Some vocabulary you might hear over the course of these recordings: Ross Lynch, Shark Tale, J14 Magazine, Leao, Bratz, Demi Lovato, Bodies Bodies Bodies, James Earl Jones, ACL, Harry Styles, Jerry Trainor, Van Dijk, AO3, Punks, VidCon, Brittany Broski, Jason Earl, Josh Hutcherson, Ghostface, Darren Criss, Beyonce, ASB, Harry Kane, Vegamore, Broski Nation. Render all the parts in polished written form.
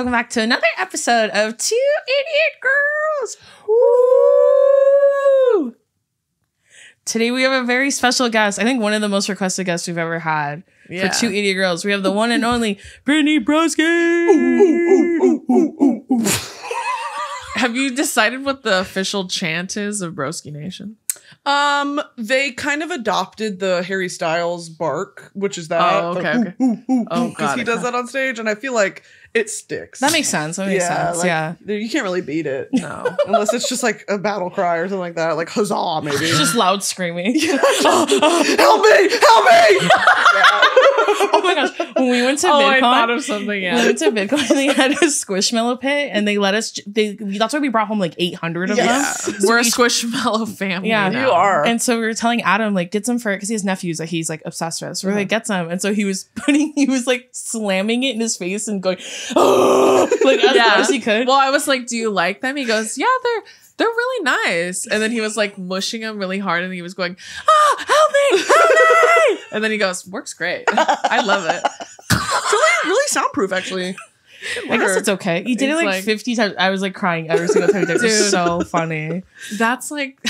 welcome back to another episode of Two Idiot Girls. Woo! Today we have a very special guest. I think one of the most requested guests we've ever had for Two Idiot Girls. We have the one and only Brittany Broski. Ooh, ooh, ooh, ooh, ooh, ooh, ooh. Have you decided what the official chant is of Broski Nation? They kind of adopted the Harry Styles bark, which is that. Oh, okay, like, ooh, okay. Ooh, ooh, ooh, oh, because he does that on stage, and I feel like it sticks. That makes sense. That makes sense. Like, yeah, you can't really beat it, no, unless it's just like a battle cry or something like that, like huzzah, maybe. Just loud screaming. Yeah. Help me! Help me! Oh my gosh! When we went to VidCon, I thought of something. Yeah, we went to VidCon. They had a Squishmallow pit, and they let us. That's why we brought home like 800 of them. We're a Squishmallow family. Yeah, now. You are. And so we were telling Adam like get some for it because he has nephews that he's like obsessed with. So we're like get some, and so he was like slamming it in his face and going, oh, like as hard as he could. Well, I was like, do you like them? He goes, yeah, they're really nice. And then he was like mushing them really hard, and he was going, oh, help me! And then he goes, works great. I love it. It's really soundproof, actually. I guess it's okay. He did it like 50 times. I was like crying every single time. It was so funny. That's like,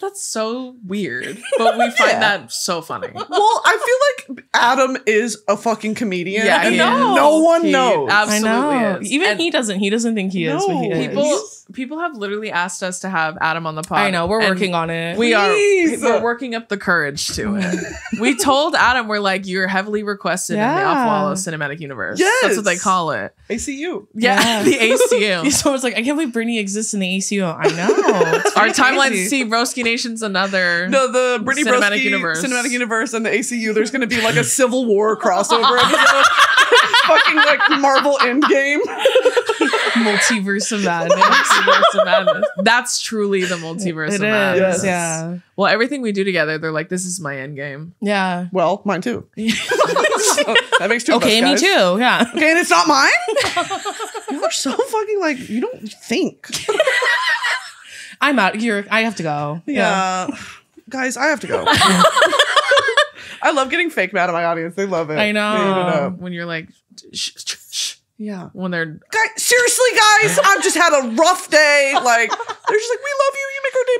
that's so weird, but we find that so funny. Well, I feel like Adam is a fucking comedian. Yeah, and no one knows. Absolutely, is. Even and he doesn't think he is. But people have literally asked us to have Adam on the pod. I know we're working on it. We're working up the courage to it. We told Adam we're like you're heavily requested in the Off-Wallow Cinematic Universe. Yes, that's what they call it. ACU. Yeah, the ACU. So I was like, I can't believe Brittany exists in the ACU. I know. Our timeline to see Broski Nation's another. No, the Brittany Broski Cinematic Universe and the ACU. There's going to be like a Civil War crossover episode. Fucking like Marvel Endgame. Multiverse of Madness. Multiverse of Madness. That's truly the multiverse of madness. Yes. Yeah. Well, everything we do together, they're like, this is my endgame. Yeah. Well, mine too. That makes two. Okay, of us, guys. Me too. Yeah. Okay, and it's not mine. You are so fucking like you don't think. I'm out. I have to go. Yeah. Guys, I have to go. I love getting fake mad at my audience. They love it. I know. They eat it up. When you're like, shh. Yeah. When they're. Guys, seriously, guys, I've just had a rough day. Like, they're just like, we love you. You make our day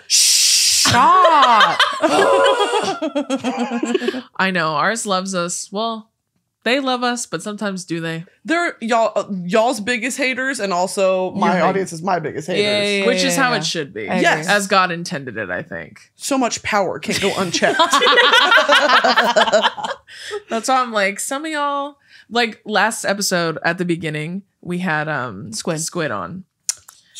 better. Stop. I know. Ours loves us. Well, they love us, but sometimes do they? They're y'all's biggest haters, and also my audience is my biggest haters. Yeah, which is how it should be. Yes. As God intended it, I think. So much power can't go unchecked. That's why I'm like, some of y'all, like last episode at the beginning, we had Squid on.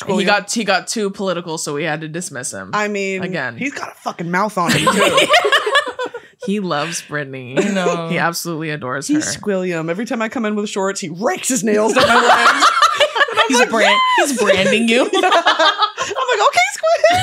And he got too political, so we had to dismiss him. I mean, again, he's got a fucking mouth on him too. He loves Brittany. I know. He absolutely adores her. He's Squilliam. Every time I come in with shorts, he rakes his nails down my legs. He's like, he's branding you. Yeah. I'm like, okay,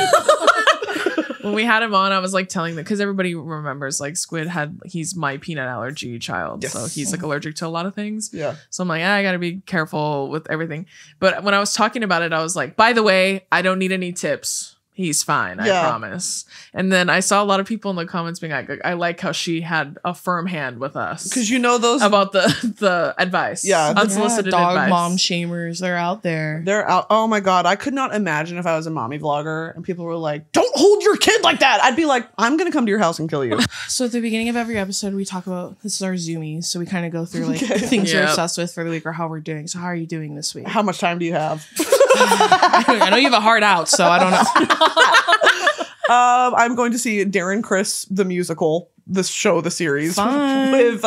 Squid. When we had him on, I was like telling them, because everybody remembers like Squid he's my peanut allergy child. Yes. So he's like allergic to a lot of things. Yeah. So I'm like, I gotta be careful with everything. But when I was talking about it, I was like, by the way, I don't need any tips. He's fine, I promise. And then I saw a lot of people in the comments being like, I like how she had a firm hand with us. Because you know those... About the advice. Yeah. Unsolicited dog advice. Dog mom shamers, they're out there. They're out. Oh my God. I could not imagine if I was a mommy vlogger and people were like, don't hold your kid like that. I'd be like, I'm going to come to your house and kill you. So at the beginning of every episode, we talk about, this is our zoomies. So we kind of go through like things we're obsessed with for the week or how we're doing. So how are you doing this week? How much time do you have? I know you have a heart out, so I don't know. I'm going to see Darren Criss the musical, this show, the series with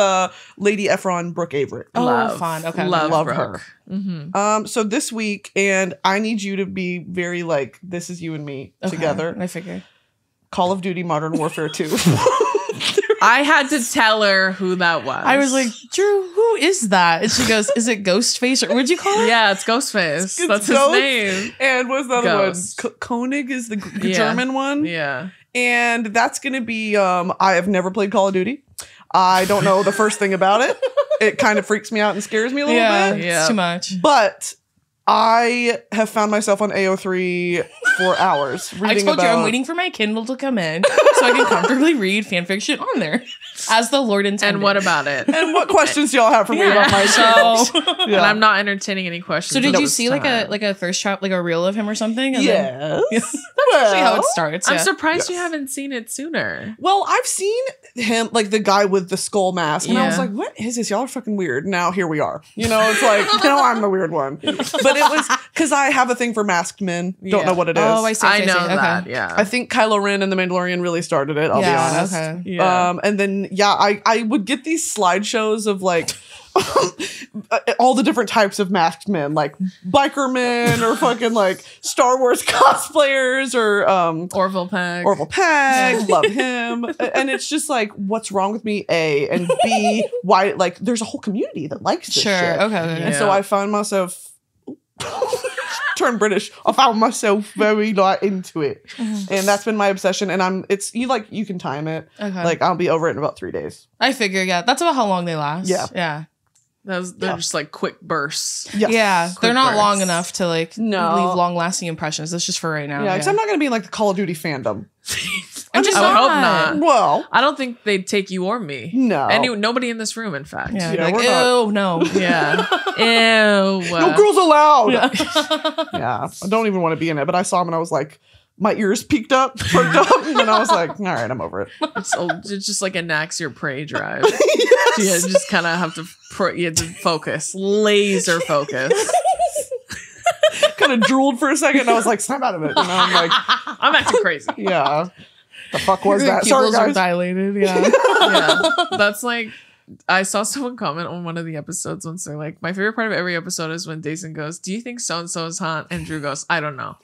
Lady Efron, Brooke Averitt. Oh, fun. Okay, love her. Mm-hmm. So this week, and I need you to be very like this is you and me together. I figure. Call of Duty: Modern Warfare 2. I had to tell her who that was. I was like, Drew, who is that? And she goes, is it Ghostface? Or what'd you call it? Yeah, it's Ghostface. That's Ghost. His name. And what's the other one? Koenig is the German one. Yeah. And that's going to be, I have never played Call of Duty. I don't know the first thing about it. It kind of freaks me out and scares me a little bit. Yeah, it's too much. But I have found myself on AO3 for hours reading. I told you I'm waiting for my Kindle to come in so I can comfortably read fanfiction on there, as the Lord intended. And what about it? And what questions do y'all have for me about my show? And I'm not entertaining any questions. So did you see like a thirst trap, like a reel of him or something? And yes. That's actually how it starts. I'm surprised you haven't seen it sooner. Well, I've seen him, like the guy with the skull mask, and I was like, what is this? Y'all are fucking weird. Now here we are. You know, it's like, now I'm the weird one. But it was because I have a thing for masked men. Don't know what it is. Oh, I see. I know that. Okay. Yeah. I think Kylo Ren and The Mandalorian really started it. I'll be honest. Okay. Yeah. And then I would get these slideshows of like all the different types of masked men, like biker men or fucking like Star Wars cosplayers or Orville Peck. Orville Peck, love him. And it's just like, what's wrong with me? A and B. Why? Like, there's a whole community that likes this shit. Okay. And so I found myself. Turn British. I found myself very into it, and that's been my obsession. And you can time it. Okay. Like I'll be over it in about 3 days. I figure. Yeah, that's about how long they last. Yeah, yeah. They're just like quick bursts. Yes. Yeah, quick they're not bursts. Long enough to like leave long lasting impressions. That's just for right now. Yeah, because I'm not gonna be in like the Call of Duty fandom. I would hope not. Well, I don't think they'd take you or me. No, nobody in this room, in fact. Yeah, like, we're ew, not. No, yeah, ew, no girls allowed. Yeah. I don't even want to be in it. But I saw him and I was like, my ears perked up, and I was like, all right, I'm over it. It's just like a Nax Your Prey drive. Yes. Yeah, just kind of have to. You had to focus, laser focus. Kind of drooled for a second and I was like, snap out of it. And I'm like, I'm acting crazy. Yeah. The fuck was that? Sorry, guys. Are dilated. Yeah. Yeah. That's like, I saw someone comment on one of the episodes once. They're like, my favorite part of every episode is when Dayson goes, do you think so-and-so is hot? And Drew goes, I don't know.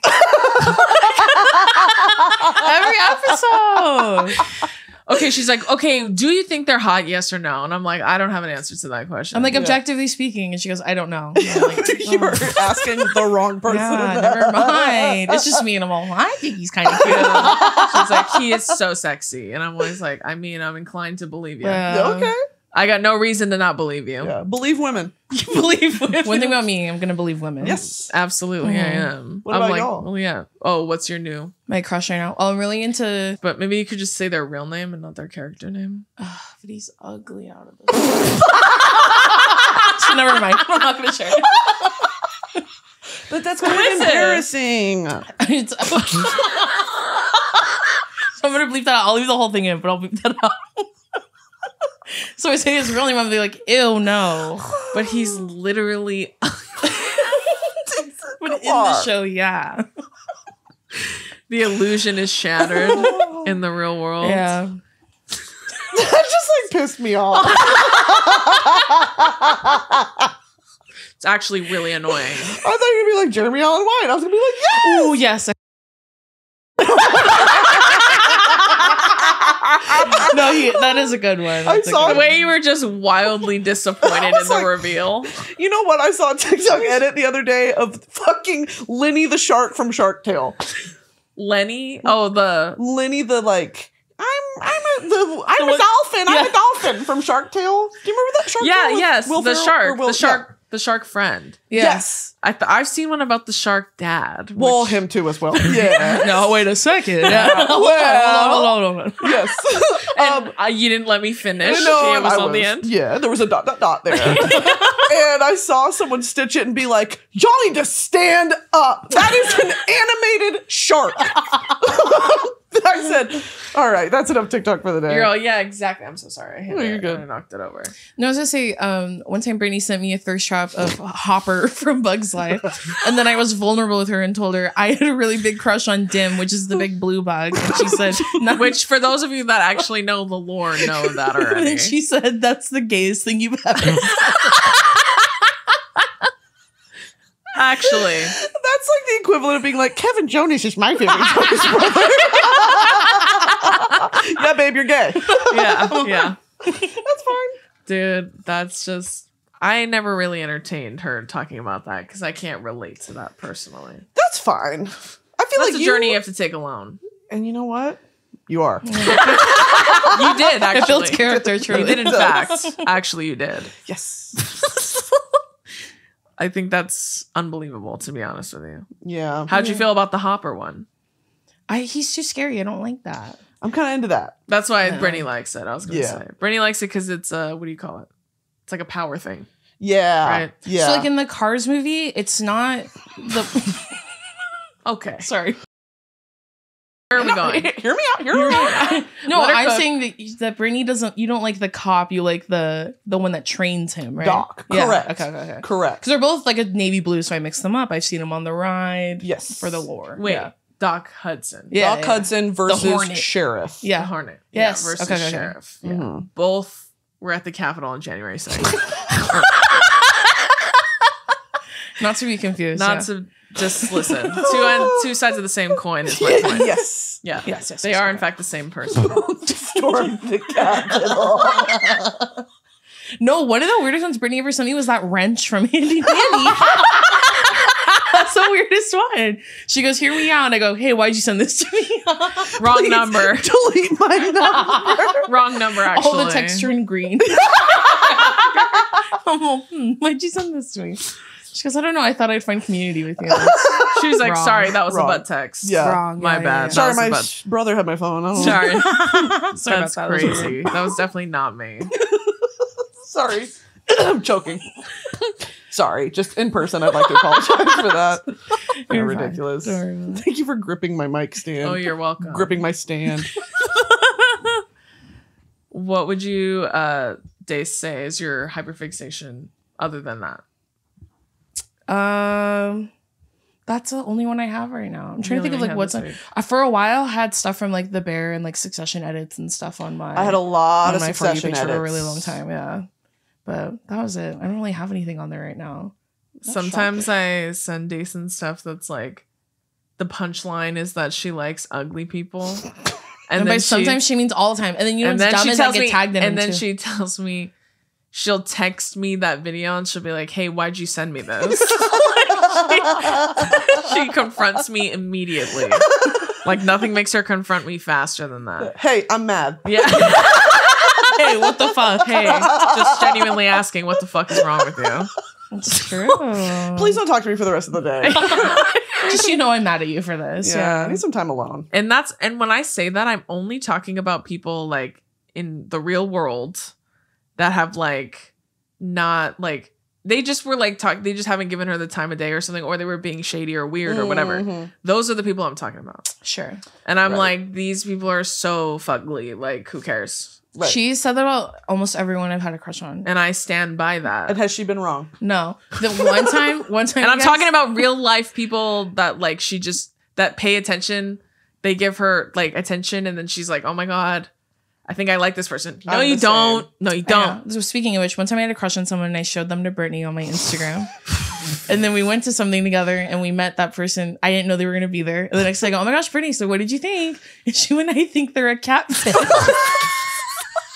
Every episode. Okay, she's like, okay, do you think they're hot, yes or no? And I'm like, I don't have an answer to that question. I'm like, objectively speaking. And she goes, I don't know. Like, you were asking the wrong person. Yeah, never mind. It's just me. And I'm all, I think he's kind of cute. She's like, he is so sexy. And I'm always like, I mean, I'm inclined to believe you. Well, okay. I got no reason to not believe you. Yeah. Believe women. You believe women. One thing about me, I'm going to believe women. Yes. Absolutely, I am. What about y'all? Oh, yeah. Oh, what's your new? My crush right now? Oh, I'm really into... But maybe you could just say their real name and not their character name. But he's ugly out of it. So never mind. I'm not going to share it. But that's kind of embarrassing. So I'm going to bleep that out. I'll leave the whole thing in, but I'll bleep that out. So I say his real name, I'm like, ew, no. But he's literally but in the show, yeah. The illusion is shattered in the real world. Yeah. That just like pissed me off. It's actually really annoying. I thought you were gonna be like Jeremy Allen White. I was gonna be like, yes! Ooh, yes. No, that is a good one. The way you were just wildly disappointed in the reveal. You know what? I saw a TikTok edit the other day of fucking Lenny the shark from Shark Tale. Lenny? Oh, the Lenny the like. I'm a dolphin. Yeah. I'm a dolphin from Shark Tale. Do you remember that Shark Tale? Yes. The shark friend. Yes. I've seen one about the shark dad. Well, him too as well. Yeah. No, wait a second. Yeah. Hold on. Yes. And you didn't let me finish. No, it was on the end. Yeah, there was a dot, dot, dot there. And I saw someone stitch it and be like, y'all need to stand up. That is an animated shark. I said, all right, that's enough TikTok for the day. You're all, yeah, exactly. I'm so sorry. You're good. I knocked it over. No, I was going to say, one time Brittany sent me a thirst trap of Hopper from Bug's Life. And then I was vulnerable with her and told her I had a really big crush on Dim, which is the big blue bug. And she said, which for those of you that actually know the lore know that already. And she said, that's the gayest thing you've ever said. Actually, that's like the equivalent of being like, Kevin Jonas is my favorite Jonas brother. Yeah, babe, you're gay. Yeah. That's fine. Dude, that's just, I never really entertained her talking about that because I can't relate to that personally. That's fine. I feel that's like a journey you have to take alone. And you know what? You are. You did, actually. It builds character, truly. You did, in fact. Actually, you did. Yes. I think that's unbelievable, to be honest with you. Yeah. How'd you feel about the Hopper one? He's too scary. I don't like that. I'm kind of into that. That's why Brittany likes it. I was going to say. Brittany likes it because it's, what do you call it? It's like a power thing. Yeah. Right? Yeah. So like in the Cars movie, it's not the... Okay. Sorry. Where are we going? Hear me out. Hear me out. No, I'm saying that Brittany doesn't... You don't like the cop. You like the one that trains him, right? Doc. Yeah. Correct. Okay. Correct. Because they're both like a navy blue, so I mix them up. I've seen them on the ride. Yes. For the lore. Wait. Yeah. Doc Hudson. Yeah, Doc Hudson versus Sheriff. Yeah. The Harnet. Yes. Yeah, versus Sheriff. Yeah. Mm-hmm. Both were at the Capitol on January 6th. Not to be confused. Not to... Just listen. Two sides of the same coin is my point. Yes. Yeah. Yes. They are, in fact, the same person. Stormed the Capitol. No, one of the weirdest ones Brittany ever sent me was that wrench from Handy Danny. That's the weirdest one. She goes, "Hear me out." And I go, "Hey, why'd you send this to me?" Wrong number. Delete my number. Wrong number, actually. All the text are in green. I'm like, why'd you send this to me? She goes, "I don't know. I thought I'd find community with you." She was like, "Sorry, that was a butt text. Yeah, wrong. My bad. Sorry, my brother had my phone. I don't know. Sorry, that's about that. Crazy. That was definitely not me. Sorry, I'm choking. Sorry, just in person. I'd like to apologize for that. You're ridiculous. Sorry, thank you for gripping my mic stand. Oh, you're welcome. Gripping my stand. What would you, Dace, say is your hyperfixation other than that? That's the only one I have right now. I'm trying to think of like what's on. For a while I had stuff from like The Bear and like Succession edits and stuff on my. I had a lot of Succession edits for a really long time. Yeah, but that was it. I don't really have anything on there right now. Sometimes I send Dason stuff that's like, the punchline is that she likes ugly people, and by sometimes she means all the time. And then you know what's dumb is I get tagged in. And then she tells me. She'll text me that video and she'll be like, "Hey, why'd you send me this?" She confronts me immediately. Like nothing makes her confront me faster than that. Hey, I'm mad. Yeah. Hey, what the fuck? Hey, just genuinely asking, what the fuck is wrong with you? It's true. Please don't talk to me for the rest of the day. Just I'm mad at you for this. Yeah, I need some time alone. And when I say that, I'm only talking about people like in the real world. That have like not like they just were like they just haven't given her the time of day or something, or they were being shady or weird or whatever. Mm-hmm. Those are the people I'm talking about. Sure. And I'm like, these people are so fugly. Like, who cares? Right. She said that about almost everyone I've had a crush on, and I stand by that. And has she been wrong? No. The one time, and I'm talking about real life people that like she just that pay attention. They give her like attention, and then she's like, "Oh my god. I think I like this person." No, you don't. No, you don't. So speaking of which, one time I had a crush on someone and I showed them to Brittany on my Instagram. And then we went to something together and we met that person. I didn't know they were going to be there. And the next day I go, "Oh my gosh, Brittany, so what did you think?" And she went, "I think they're a catfish."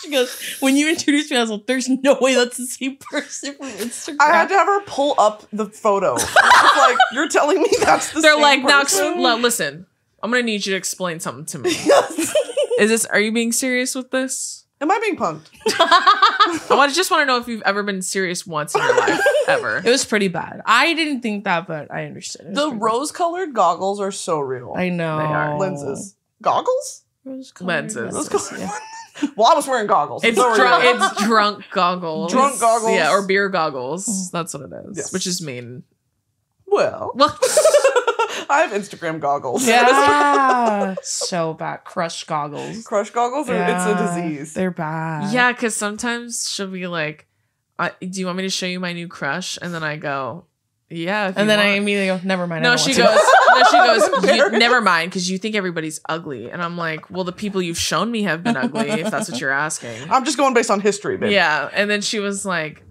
She goes, "When you introduced me, I was like, there's no way that's the same person from Instagram." I had to have her pull up the photo. It's like, you're telling me that's the same person? They're like, "Now, listen, I'm going to need you to explain something to me." Are you being serious with this? Am I being punked? I just want to know if you've ever been serious once in your life, ever. It was pretty bad. I didn't think that, but I understood. The rose-colored goggles are so real. I know. They are. Lenses. Goggles? Lenses. Yeah. Well, I was wearing goggles. It's drunk goggles. Drunk goggles. Yeah, or beer goggles. That's what it is. Yes. Which is mean. Well. I have Instagram goggles. Yeah. So bad. Crush goggles. Crush goggles? It's a disease. They're bad. Yeah, because sometimes she'll be like, "Do you want me to show you my new crush?" And then I go, "Yeah, if you want." I immediately go, "Never mind." No, she goes, "Never mind, because you think everybody's ugly." And I'm like, "Well, the people you've shown me have been ugly, if that's what you're asking." I'm just going based on history, babe. Yeah. And then she was like,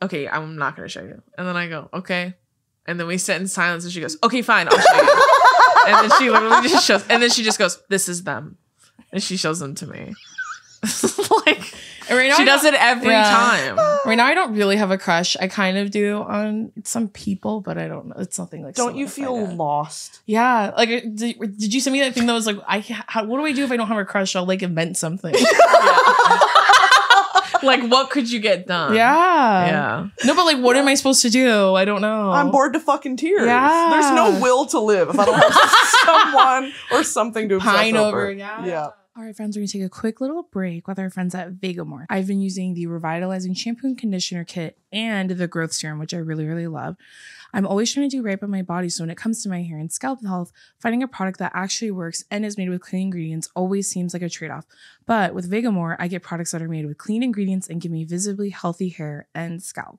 "Okay, I'm not going to show you." And then I go, "Okay." And then we sit in silence and she goes, "Okay, fine, I'll show you." And then she literally just shows. And then she just goes, "This is them." And she shows them to me. Like, she does it every time. Right now I don't really have a crush. I kind of do on some people, but I don't know. It's nothing like. Don't you feel lost? Yeah. Like, did you send me that thing that was like, what do I do if I don't have a crush? I'll like invent something. Like, what could you get done? Yeah. Yeah. No, but like, what am I supposed to do? I don't know. I'm bored to fucking tears. Yeah. There's no will to live if I don't have someone or something to obsess over. Yeah. Yeah. All right, friends, we're going to take a quick little break with our friends at Vegamore. I've been using the Revitalizing Shampoo and Conditioner Kit and the Growth Serum, which I really, really love. I'm always trying to do right by my body, so when it comes to my hair and scalp health, finding a product that actually works and is made with clean ingredients always seems like a trade-off. But with Vegamore, I get products that are made with clean ingredients and give me visibly healthy hair and scalp.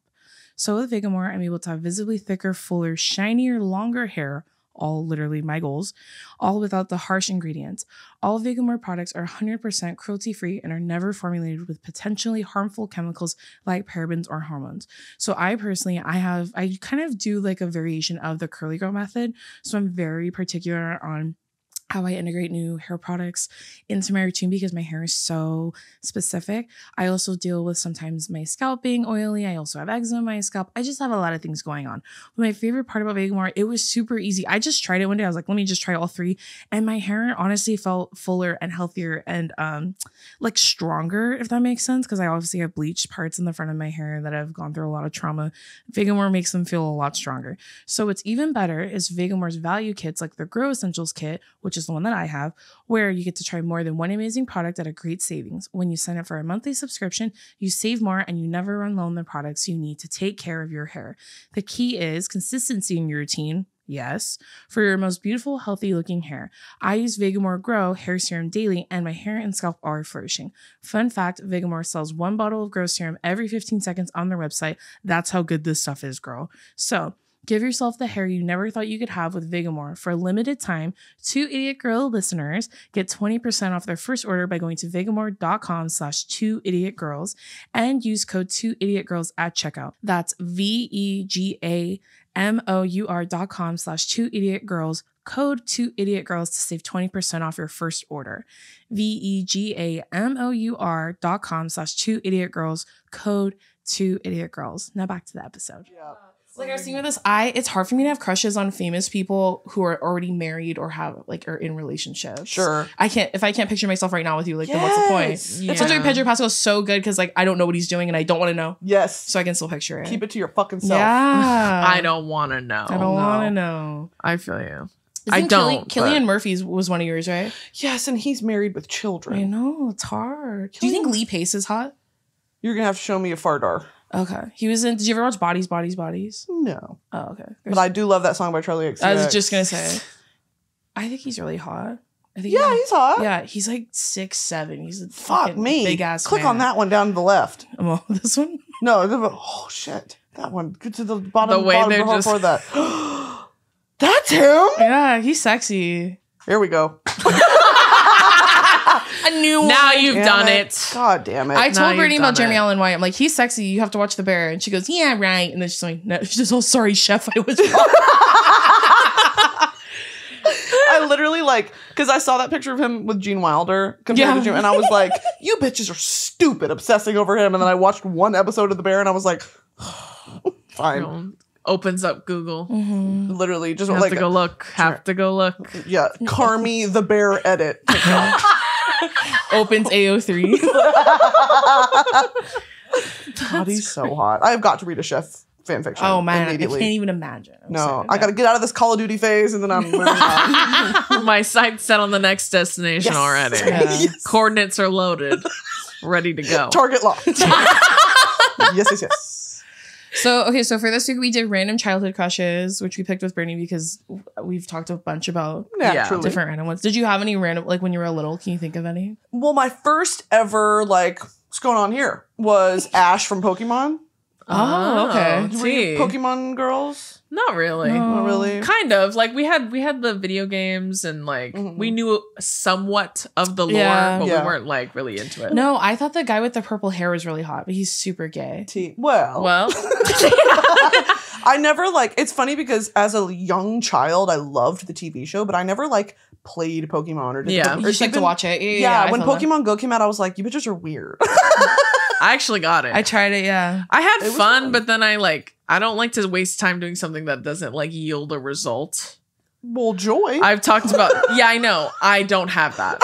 So with Vegamore, I'm able to have visibly thicker, fuller, shinier, longer hair, all literally my goals, all without the harsh ingredients. All Vegamore products are 100% cruelty-free and are never formulated with potentially harmful chemicals like parabens or hormones. So I personally, I kind of do like a variation of the curly girl method. So I'm very particular on how I integrate new hair products into my routine because my hair is so specific. I also deal with sometimes my scalp being oily. I also have eczema on my scalp. I just have a lot of things going on. But my favorite part about Vegamore, it was super easy. I just tried it one day. I was like, let me just try all three. And my hair honestly felt fuller and healthier and like stronger, if that makes sense. Because I obviously have bleached parts in the front of my hair that have gone through a lot of trauma. Vegamore makes them feel a lot stronger. So what's even better is Vegamore's value kits, like the Grow Essentials Kit, which is the one that I have, where you get to try more than one amazing product at a great savings. When you sign up for a monthly subscription, you save more and you never run low on the products you need to take care of your hair. The key is consistency in your routine. Yes, for your most beautiful, healthy looking hair. I use Vegamore Grow Hair Serum daily and my hair and scalp are flourishing. Fun fact, Vegamore sells one bottle of Grow Serum every 15 seconds on their website. That's how good this stuff is, girl. So give yourself the hair you never thought you could have with Vegamore. For a limited time, Two Idiot Girl listeners get 20% off their first order by going to vegamore.com/2idiotgirls and use code 2idiotgirls at checkout. That's vegamore.com/2idiotgirls, code 2idiotgirls to save 20% off your first order. vegamore.com/2idiotgirls, code 2idiotgirls. Now back to the episode. Yeah. Like I was thinking with this, it's hard for me to have crushes on famous people who are already married or have like are in relationships. Sure, I can't if I can't picture myself right now with you. Like, then what's the point? Yeah. That's why Pedro Pascal is so good because like I don't know what he's doing and I don't want to know. Yes, so I can still picture it. Keep it to your fucking self. Yeah, I don't want to know. I don't want to know. I feel you. I don't. Cillian Murphy's was one of yours, right? Yes, and he's married with children. I know it's hard. Do you think Lee Pace is hot? You're gonna have to show me a Fardar. Okay. He was in, did you ever watch Bodies, Bodies, Bodies? No. Oh, okay. But I do love that song by Charlie XCX. I was just going to say, I think he's really hot. I think he's hot. Yeah, he's like 6'7". He's a big ass man. Click on that one down to the left. Oh, this one? No. Oh, shit. That one. Go to the bottom. The way they're just. That. That's him? Yeah, he's sexy. Here we go. A new one. Now you've done it. God damn it. I told Brittany about Jeremy Allen White. I'm like, he's sexy. You have to watch The Bear. And she goes, yeah, right. And then she's like, no. She's just, oh, sorry, chef. I was wrong. I literally like, because I saw that picture of him with Gene Wilder compared to Gene, and I was like, you bitches are stupid obsessing over him. And then I watched one episode of The Bear and I was like, fine. No. Opens up Google. Mm-hmm. Literally just have like to go look. Have to go look. Yeah. Carmi the Bear edit. Opens AO3. God, he's so hot. I've got to read a chef fan fiction. Oh man, I can't even imagine. No, I gotta get out of this Call of Duty phase and then I'm moving on. My sight's set on the next destination already. Yeah. Yes. Coordinates are loaded. Ready to go. Target locked. Yes. So, okay, so for this week, we did random childhood crushes, which we picked with Brittany because we've talked a bunch about different random ones. Did you have any random, like when you were little, can you think of any? Well, my first ever, like, what's going on here, was Ash from Pokemon. Oh, okay. Were you Pokemon girls? Not really. No. Not really. Kind of. Like, we had the video games and, like, we knew somewhat of the lore, but we weren't, like, really into it. No, I thought the guy with the purple hair was really hot, but he's super gay. Well. I never, like, it's funny because as a young child, I loved the TV show, but I never, like, played Pokemon or did Pokemon. You just like to watch it. Yeah, when Pokemon Go came out, I was like, you bitches are weird. I actually got it. I tried it, I had fun, but then I don't like to waste time doing something that doesn't like yield a result. Well, joy. I've talked about I know. I don't have that.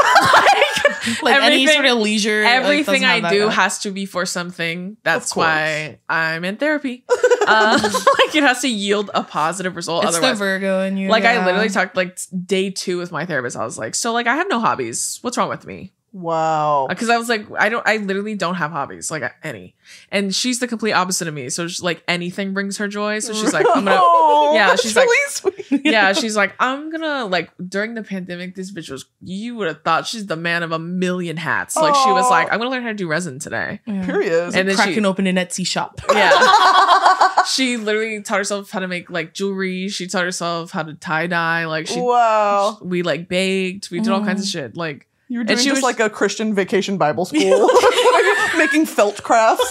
like any sort of leisure. Everything like, I do has to be for something. That's why I'm in therapy. Like it has to yield a positive result. It's otherwise, the Virgo in you. Like I literally talked like day 2 with my therapist. I was like, so like I have no hobbies. What's wrong with me? Wow. Because I was like, I literally don't have hobbies, like any. And she's the complete opposite of me. So she's like, anything brings her joy. So she's like, I'm gonna, yeah, she's like, really sweet. Yeah, she's like, I'm gonna, like, during the pandemic, this bitch was, you would have thought she's the man of a million hats. Like, she was like, I'm gonna learn how to do resin today. Yeah. Period. And then cracking open an Etsy shop. Yeah. She literally taught herself how to make like jewelry. She taught herself how to tie dye. Like, she, wow. We like baked. We did all kinds of shit. Like, you were doing just like a Christian vacation Bible school. Making felt crafts.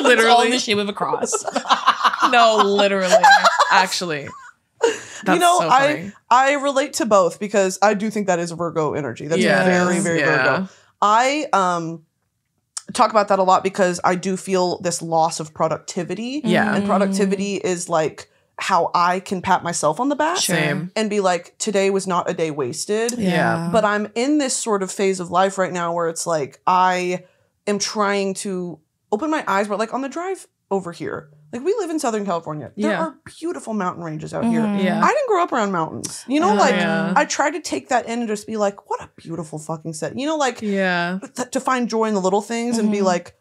Literally. All in the shape of a cross. No, literally. Actually. That's, you know, so funny. I relate to both because I do think that is Virgo energy. That's very, very Virgo. I talk about that a lot because I do feel this loss of productivity. Yeah. And productivity is like how I can pat myself on the back and be like, today was not a day wasted. Yeah. But I'm in this sort of phase of life right now where it's like, I am trying to open my eyes, but like on the drive over here, like we live in Southern California. There are beautiful mountain ranges out here. Yeah. I didn't grow up around mountains. You know, like I try to take that in and just be like, what a beautiful fucking set. You know, like to find joy in the little things and be like,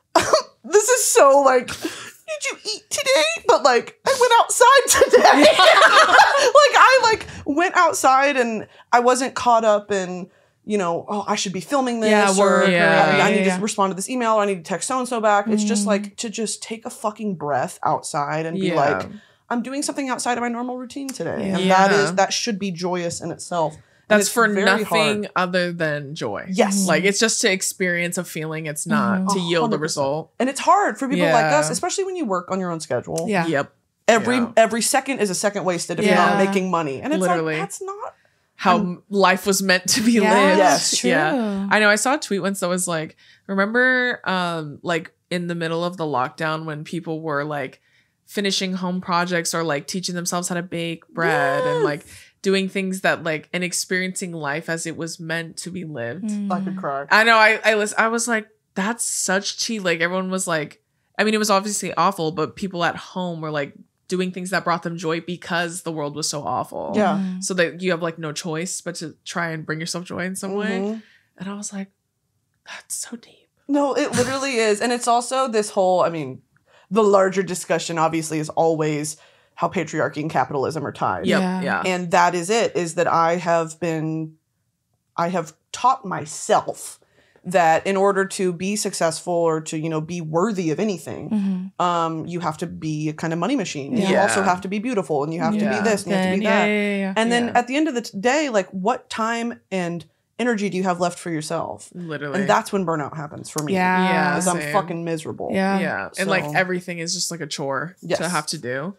this is so like, did you eat today? But like, I went outside today. Like, I like went outside and I wasn't caught up in, you know, oh, I should be filming this. Yeah, or I need to respond to this email. Or I need to text so-and-so back. It's just like to just take a fucking breath outside and be like, I'm doing something outside of my normal routine today. And that should be joyous in itself. That's for nothing other than joy. Yes. Like, it's just to experience a feeling. It's not to yield a result. And it's hard for people like us, especially when you work on your own schedule. Yeah. Yep. Every second is a second wasted if you're not making money. And it's literally, like, that's not how life was meant to be lived. Yes, true. Yeah. I know. I saw a tweet once that was like, remember, like, in the middle of the lockdown when people were, like, finishing home projects or, like, teaching themselves how to bake bread and, like, doing things that like, and experiencing life as it was meant to be lived. I could cry. I know. I was like, that's such cheat. Like, everyone was like, I mean, it was obviously awful, but people at home were like doing things that brought them joy because the world was so awful. Yeah. So that you have like no choice but to try and bring yourself joy in some way. And I was like, that's so deep. No, it literally is. And it's also this whole, I mean, the larger discussion obviously is always how patriarchy and capitalism are tied. Yep. Yeah. Yeah. And that is it, is that I have taught myself that in order to be successful or to, you know, be worthy of anything, you have to be a kind of money machine. Yeah. You also have to be beautiful and you have to be this and you have to be that. And then at the end of the day, like, what time and energy do you have left for yourself? Literally. And that's when burnout happens for me. Yeah. Because I'm fucking miserable. Yeah. Yeah. So, and like everything is just like a chore to have to do.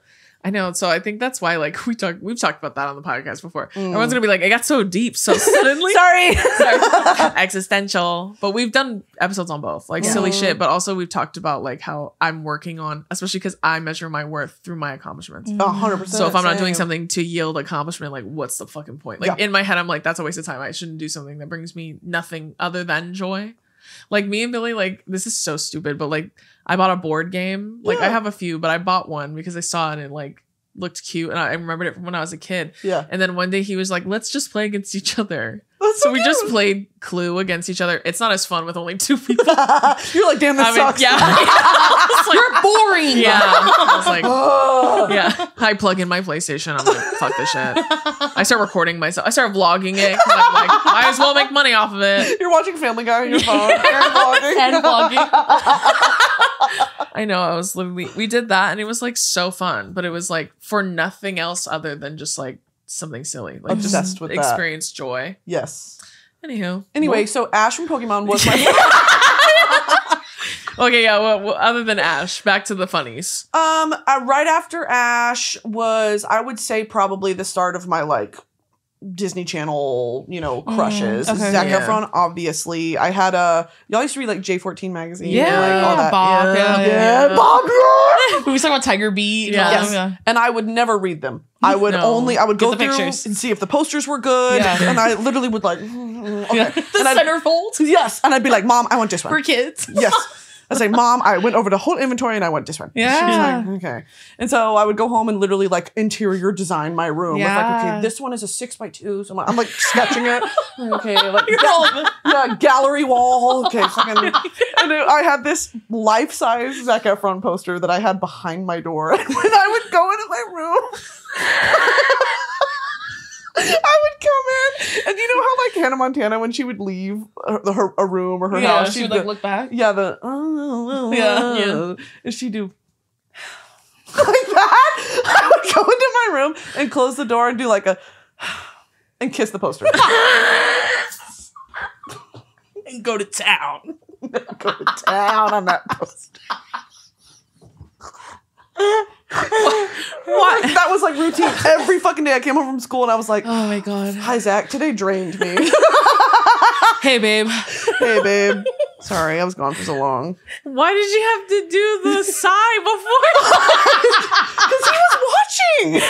I know. So I think that's why, like, we've talked about that on the podcast before. Everyone's going to be like, it got so deep so suddenly. Sorry. Existential. But we've done episodes on both, like silly shit. But also we've talked about like how I'm working on, especially because I measure my worth through my accomplishments. 100%. So if I'm not doing something to yield accomplishment, like what's the fucking point? Like in my head, I'm like, that's a waste of time. I shouldn't do something that brings me nothing other than joy. Like me and Billy, like, this is so stupid, but like I bought a board game. Like I have a few, but I bought one because I saw it and it like looked cute. And I remembered it from when I was a kid. Yeah. And then one day he was like, let's just play against each other. So we just played Clue against each other. It's not as fun with only 2 people. You're like, damn, this sucks. Yeah. Like, you're boring. Yeah. I was like, yeah. I plug in my PlayStation. I'm like, fuck this shit. I start recording myself. I start vlogging it. I'm like, might as well make money off of it. You're watching Family Guy on your phone. And vlogging. I know. I was literally, we did that and it was like so fun, but it was like for nothing else other than just like something silly, like obsessed just with experience that. Joy. Yes. Anyway, so Ash from Pokemon was my okay. Yeah. Well, other than Ash, back to the funnies. Right after Ash was, I would say, probably the start of my like Disney Channel, you know, crushes. Okay. Zac Efron, obviously. I had y'all used to read like J14 magazine, and, like all that. Bob. Yeah. We were talking about Tiger Beat. Yes. Yeah. And I would never read them. I would only go through pictures and see if the posters were good. Yeah. And I literally would like, the centerfold. Yes. And I'd be like, Mom, I want this one. For kids. Yes. I was like, Mom, I went over the whole inventory and I went this one. Yeah. She was like, okay. And so I would go home and literally like interior design my room. Yeah. With like, okay, this one is a 6x2. So I'm like sketching it. Okay. Like, yeah, gallery wall. Okay. Fucking. And I had this life-size Zac Efron poster that I had behind my door. And when I would go into my room, I would come in, and you know how like Hannah Montana, when she would leave a room or her house, she would like look back. Yeah, if she do like that, I would go into my room and close the door and do like a and kiss the poster and go to town. Go to town on that poster. What? That was like routine every fucking day. I came home from school and I was like, oh my God, hi Zach, today drained me. hey babe, sorry I was gone for so long. Why did you have to do the sigh before? Because he was watching.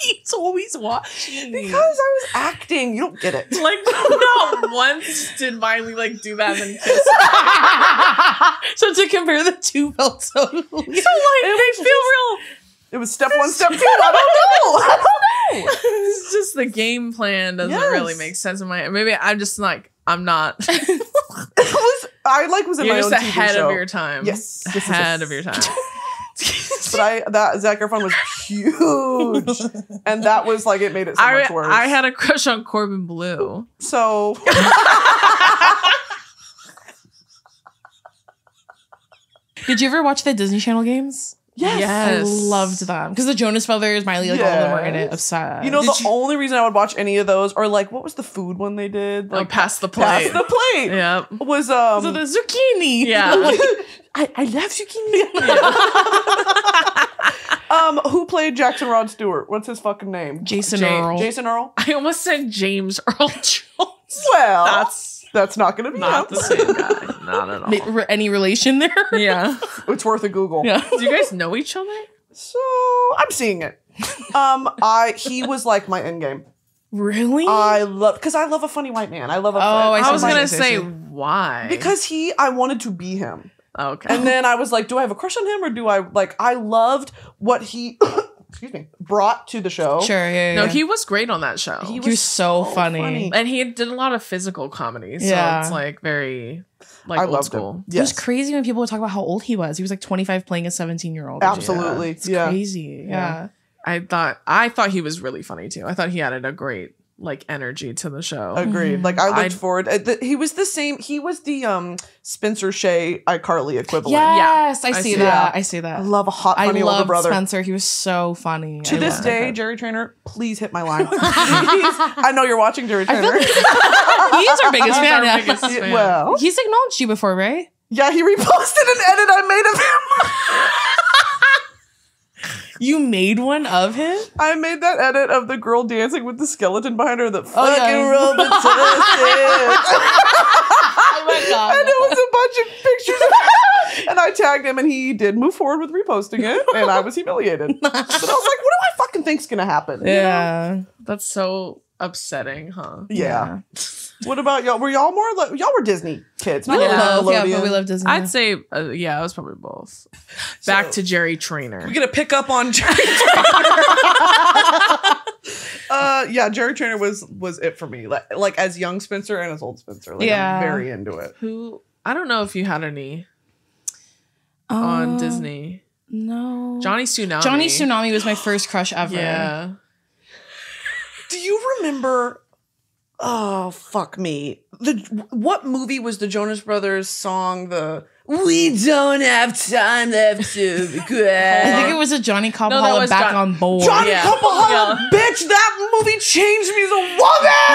He's always watching. Because I was acting. You don't get it. Like, not once did Miley like do that and kiss. So to compare the two felt so like they feel real. It was step one, step two. I don't know. It's just the game plan doesn't really make sense in my. Maybe I'm just like I'm not. I was in my own TV show. You're just ahead of your time. Yes, ahead of your time. But that Zac Efron was huge, and that was like it made it so much worse. I had a crush on Corbin Bleu. So did you ever watch the Disney Channel games? Yes. I loved them because the Jonas Brothers, Miley, like all of them were in it. Obsessed. You know, the only reason I would watch any of those, or like what was the food one they did? Like pass the plate. Yeah, was so the zucchini. Yeah. I love zucchini. Who played Jackson Rod Stewart? What's his fucking name? Jason Earl. Jason Earl. I almost said James Earl Jones. Well, that's not going to be not him. The same guy. Not at all. Any relation there? Yeah, it's worth a Google. Yeah. Do you guys know each other? So I'm seeing it. He was like my endgame. Really? Because I love a funny white man. I love. I was going to say why? Because I wanted to be him. Okay. And then I was like, do I have a crush on him or do I like? I loved what he, brought to the show. Sure, yeah. No, he was great on that show. He was so funny, and he did a lot of physical comedy. So it's like very like old school. Yes. It was crazy when people would talk about how old he was. He was like 25 playing a 17-year-old. Absolutely, it's crazy. Yeah. I thought he was really funny too. I thought he added a great like energy to the show. Agreed. Like I looked forward. He was the same. He was the Spencer Shay iCarly equivalent. Yes, yeah. I see that. I see that. I love a hot, funny older brother. Spencer. He was so funny. To this day, Jerry Trainor, please hit my line. I know you're watching, Jerry Trainor. Like he's our biggest fan. Well, he's acknowledged you before, right? Yeah, he reposted an edit I made of him. You made one of him? I made that edit of the girl dancing with the skeleton behind her that fucking rolled into the sand. Oh my God. And it was a bunch of pictures of him. And I tagged him and he did move forward with reposting it. And I was humiliated. But I was like, what do I fucking think's gonna happen? Yeah. You know? That's so upsetting, huh? Yeah. What about y'all? Were y'all more like y'all were Disney kids? But we love Disney. I'd say, I was probably both. Back to Jerry Trainor. We're gonna pick up on Jerry Trainor. Jerry Trainor was it for me. Like as young Spencer and as old Spencer. Like, I'm very into it. I don't know if you had any on Disney. No. Johnny Tsunami. Johnny Tsunami was my first crush ever. Yeah. Do you remember? Oh, fuck me. What movie was the Jonas Brothers song, We don't have time left to regret? I think it was a Johnny Coppola on board. Johnny Coppola, bitch, that movie changed me as a woman!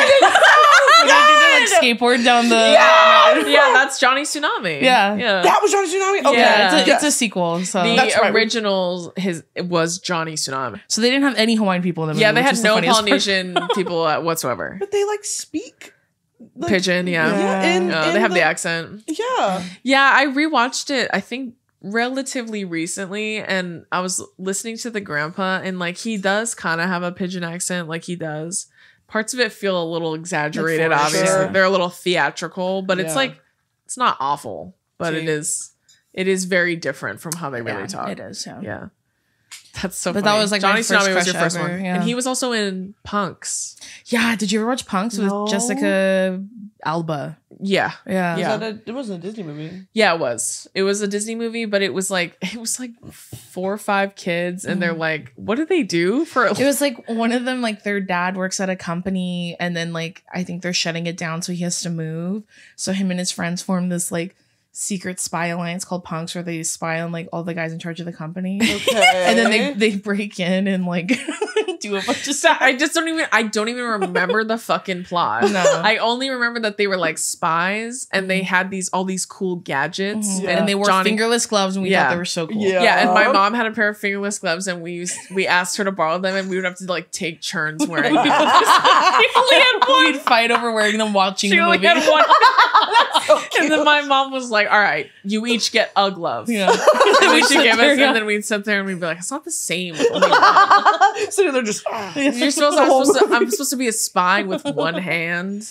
Did they skateboard down the... Yeah, that's Johnny Tsunami. Yeah. That was Johnny Tsunami? Okay. Yeah. It's a sequel. So. The original was Johnny Tsunami. So they didn't have any Hawaiian people in the movie. Yeah, they had no Polynesian people whatsoever. But they like speak... Like, Pigeon, they have the accent. Yeah. Yeah, I rewatched it. I think relatively recently, and I was listening to the grandpa, and like he does kind of have a pigeon accent, like he does. Parts of it feel a little exaggerated, obviously. Sure. They're a little theatrical, but it's like, it's not awful, but it is very different from how they really talk. It is, yeah. That's so funny. But that was like Johnny Tsunami was your first one. Yeah. And he was also in Punks. Yeah. Did you ever watch Punks with Jessica Alba? Yeah. Yeah. It wasn't a Disney movie. Yeah, it was. It was a Disney movie, but it was like 4 or 5 kids, and they're like, what do they do for it? It was like one of them, like their dad works at a company, and then like I think they're shutting it down, so he has to move. So him and his friends form this like secret spy alliance called Punks, where they spy on like all the guys in charge of the company, and then they break in and like do a bunch of stuff. I don't even remember the fucking plot. No, I only remember that they were like spies, and they had all these cool gadgets, and they wore fingerless gloves, and we thought they were so cool. Yeah, and my mom had a pair of fingerless gloves, and we asked her to borrow them, and we would have to like take turns wearing them. We'd fight over wearing them, watching the movie. Had one. So and then my mom was like, all right, you each get a glove. Yeah. And we should give us, and then we'd sit there and we'd be like, it's not the same. So they're just, I'm supposed to be a spy with one hand.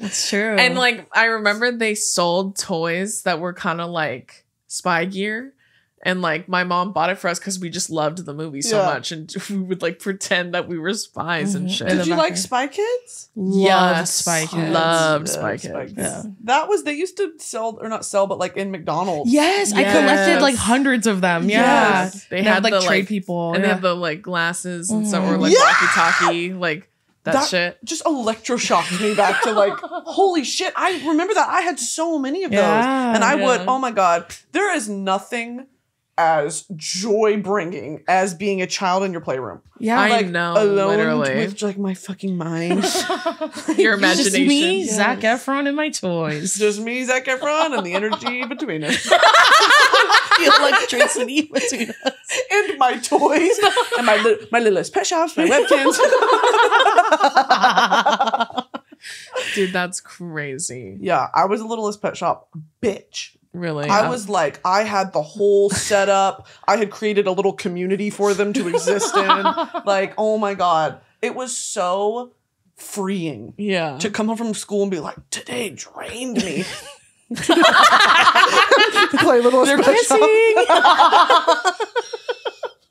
That's true. And like, I remember they sold toys that were kind of like spy gear. And like my mom bought it for us because we just loved the movie so much, and we would like pretend that we were spies and shit. Did you like Spy Kids? Yes, Spy Kids. Loved Spy Kids. Yeah. That was, they used to sell, or not sell, but like in McDonald's. Yes, I collected like hundreds of them. Yeah, they had like trade people, and they had the like glasses and stuff, or like walkie-talkie, like. That shit just electroshocked me back to like, holy shit, I remember that I had so many of those, and I would, oh my god, there is nothing as joy-bringing as being a child in your playroom. Yeah, like, I know. Alone, literally, with like my fucking mind, your imagination. Just me, Zac Efron, and my toys. Just me, Zac Efron, and the energy between us. The electricity between us, and my toys, and my littlest pet shops, my webcams. Dude, that's crazy. Yeah, I was a littlest pet shop bitch. Really? I was like, I had the whole setup. I had created a little community for them to exist in. Like, oh my god. It was so freeing. Yeah. To come home from school and be like, today drained me. Play little They're kissing.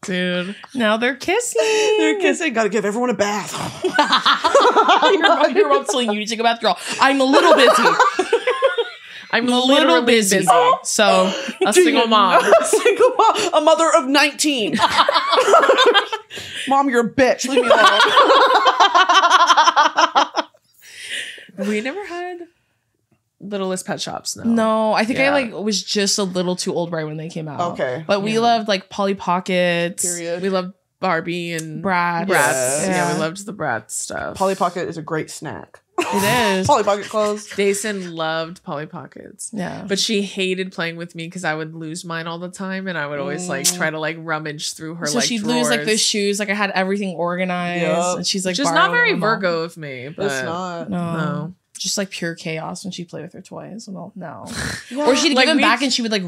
Dude. Now they're kissing. They're kissing. Gotta give everyone a bath. Your mom's telling you to take a bath, girl. I'm a little busy. I'm a little busy. So a single mom. A single mom. A mother of 19. Mom, you're a bitch. Leave me alone. We never had littlest pet shops, no. No, I think I like was just a little too old right when they came out. Okay. But we loved like Polly Pockets. Period. We loved Barbie and Bratz. Yes. Yeah, we loved the Bratz stuff. Polly Pocket is a great snack. It is. Polly Pocket clothes. Dayson loved Polly Pockets. Yeah. But she hated playing with me because I would lose mine all the time, and I would always like try to like rummage through her like she'd drawers. Lose like the shoes. Like I had everything organized. Yep. And she's like, she's not very Virgo of me, but it's not. No. Just like pure chaos when she played with her toys. Well, no. Yeah. Or she'd like, give them back and she would like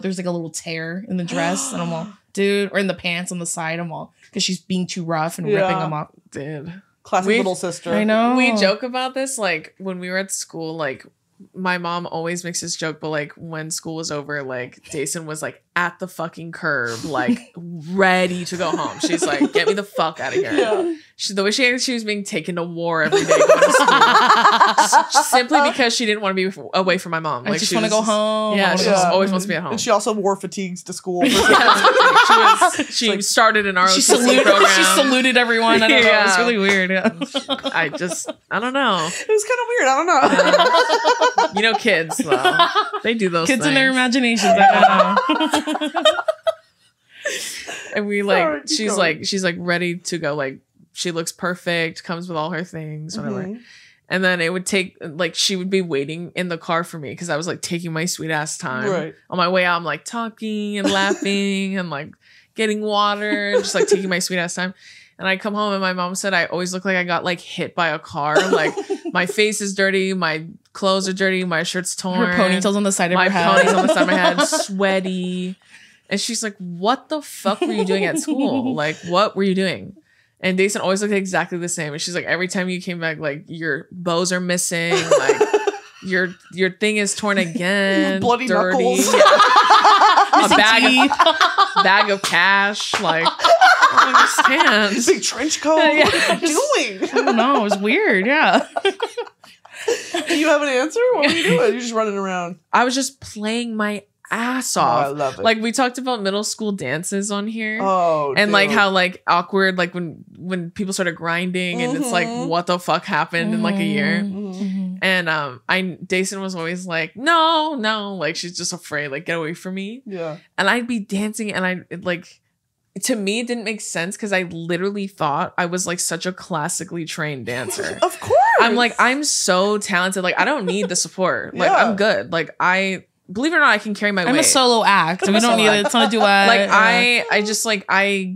there's like a little tear in the dress, and I'm all, dude, or in the pants on the side, I'm all, because she's being too rough and ripping them up. Dude. Classic little sister. I know. We joke about this, like, when we were at school, like, my mom always makes this joke, but, like, when school was over, like, Dayson was, like, at the fucking curb, like, ready to go home. She's like, get me the fuck out of here. Yeah. The way she acted, she was being taken to war every day going to school. Simply because she didn't want to be away from my mom. Like, I just want to go home. Yeah, she just always wants to be at home. And she also wore fatigues to school. She started an ROTC program. She saluted everyone. I don't know. It was really weird. Yeah. I don't know. It was kind of weird. I don't know. You know, kids, though. They do those things. Kids and their imaginations. I don't know. And we, like, sorry, she's, like, ready to go, like, she looks perfect, comes with all her things, whatever. And then it would take, like, she would be waiting in the car for me because I was, like, taking my sweet-ass time. Right. On my way out, I'm, like, talking and laughing and, like, getting water and just, like, taking my sweet-ass time. And I come home and my mom said I always look like I got like hit by a car. Like my face is dirty, my clothes are dirty, my shirt's torn. Her ponytail's on the side of my head. My ponytail's on the side of my head, sweaty. And she's like, what the fuck were you doing at school? Like, what were you doing? And Dayson always looked exactly the same. And she's like, every time you came back, like your bows are missing, like your thing is torn again, bloody dirty knuckles. A bag of cash, like I don't understand. Big trench coat. Yeah. What are you doing? I don't know. It was weird. Yeah. Do you have an answer? What were you doing? You're just running around. I was just playing my ass off. Oh, I love it. Like we talked about middle school dances on here. Oh, and dude, like how like awkward, like when people started grinding and it's like what the fuck happened in like a year. And Dayson was always like, no, like she's just afraid, like get away from me. Yeah. And I'd be dancing and to me, it didn't make sense because I literally thought I was like such a classically trained dancer. Of course. I'm like, I'm so talented. Like, I don't need the support. Like, yeah. I'm good. Like, believe it or not, I can carry my weight. I'm a solo act. We don't need it. It's not a duet. Like,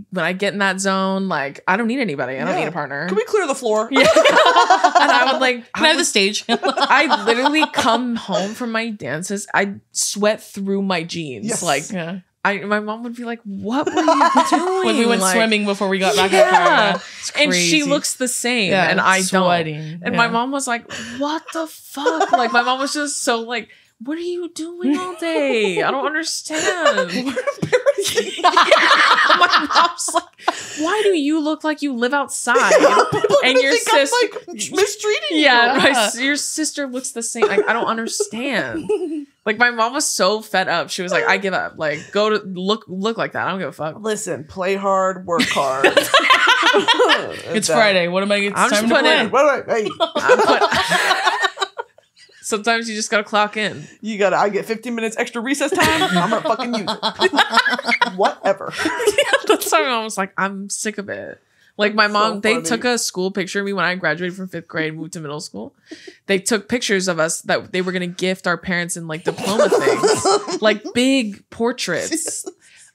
when I get in that zone, like, I don't need anybody. I don't need a partner. Can we clear the floor? Yeah. And I would like... Can I have the stage? I literally come home from my dances. I sweat through my jeans. Yes. Like... Yeah. My mom would be like, what were you doing? When we went swimming before we got back up. Yeah. And she looks the same. Yeah, and I don't. And my mom was like, what the fuck? Like, my mom was just so like, what are you doing all day? I don't understand. My mom's like, why do you look like you live outside? And your sister, like, mistreating you. Yeah, your sister looks the same. Like, I don't understand. Like, my mom was so fed up. She was like, I give up. Like, go to look like that. I don't give a fuck. Listen, play hard, work hard. It's Friday. What am I? It's time to play. Sometimes you just gotta clock in. I get 15 minutes extra recess time. I'm gonna fucking use it. Whatever. That's why my mom was like, I'm sick of it. Like my mom, so they took a school picture of me when I graduated from 5th grade, moved to middle school. They took pictures of us that they were going to gift our parents in like diploma things, like big portraits.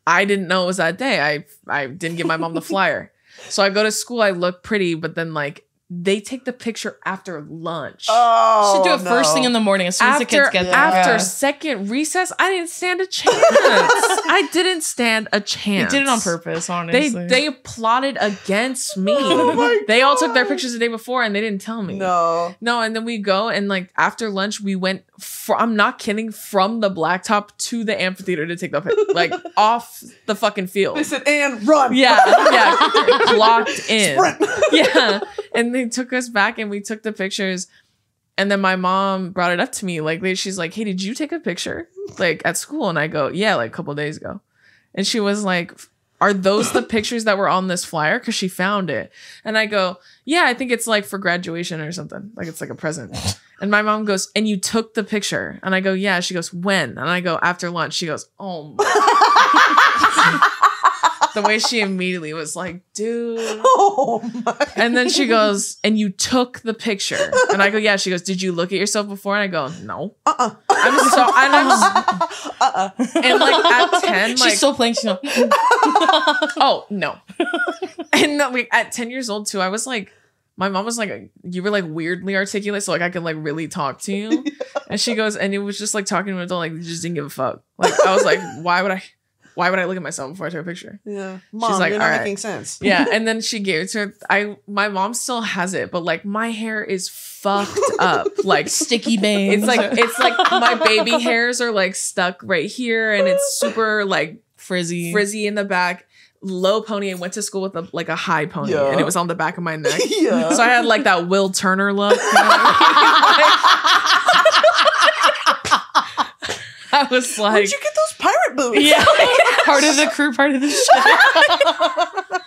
I didn't know it was that day. I didn't give my mom the flyer. So I go to school. I look pretty, but then like they take the picture after lunch. Oh, should do it first thing in the morning as soon as the kids get there. After second recess, I didn't stand a chance. I didn't stand a chance. They did it on purpose, honestly. They plotted against me. Oh they all took their pictures the day before and they didn't tell me. No, and then we go and like after lunch, we went, I'm not kidding, from the blacktop to the amphitheater to take the picture. Like off the fucking field. They said, and run. Yeah. Locked in. Sprint. Yeah. And they took us back and we took the pictures, and then my mom brought it up to me like later. She's like, hey, did you take a picture like at school? And I go, yeah, like a couple days ago. And she was like, are those the pictures that were on this flyer? Because she found it. And I go, yeah, I think it's like for graduation or something, like it's like a present. And my mom goes, and you took the picture? And I go, yeah. She goes, when? And I go, after lunch. She goes, oh my. The way she immediately was like, dude. Oh my. And then she goes, and you took the picture. And I go, yeah. She goes, did you look at yourself before? And I go, no. And like at 10, like, she's still playing. She's like, oh no. And like at 10 years old too, I was like, my mom was like, you were like weirdly articulate, so like I could like really talk to you. Yeah. And she goes, and it was just like talking to an adult, like you just didn't give a fuck. Like I was like, why would I look at myself before I took a picture? Yeah. Mom, she's like, you're not making sense. Yeah. And then she gave it to her. My mom still has it, but like my hair is fucked up. Like sticky bangs. It's like my baby hairs are like stuck right here and it's super like frizzy in the back. Low pony, and went to school with a high pony, and it was on the back of my neck. Yeah. So I had like that Will Turner look. You know? I was like, where'd you get those pirate boots? Yeah. Part of the crew, part of the show.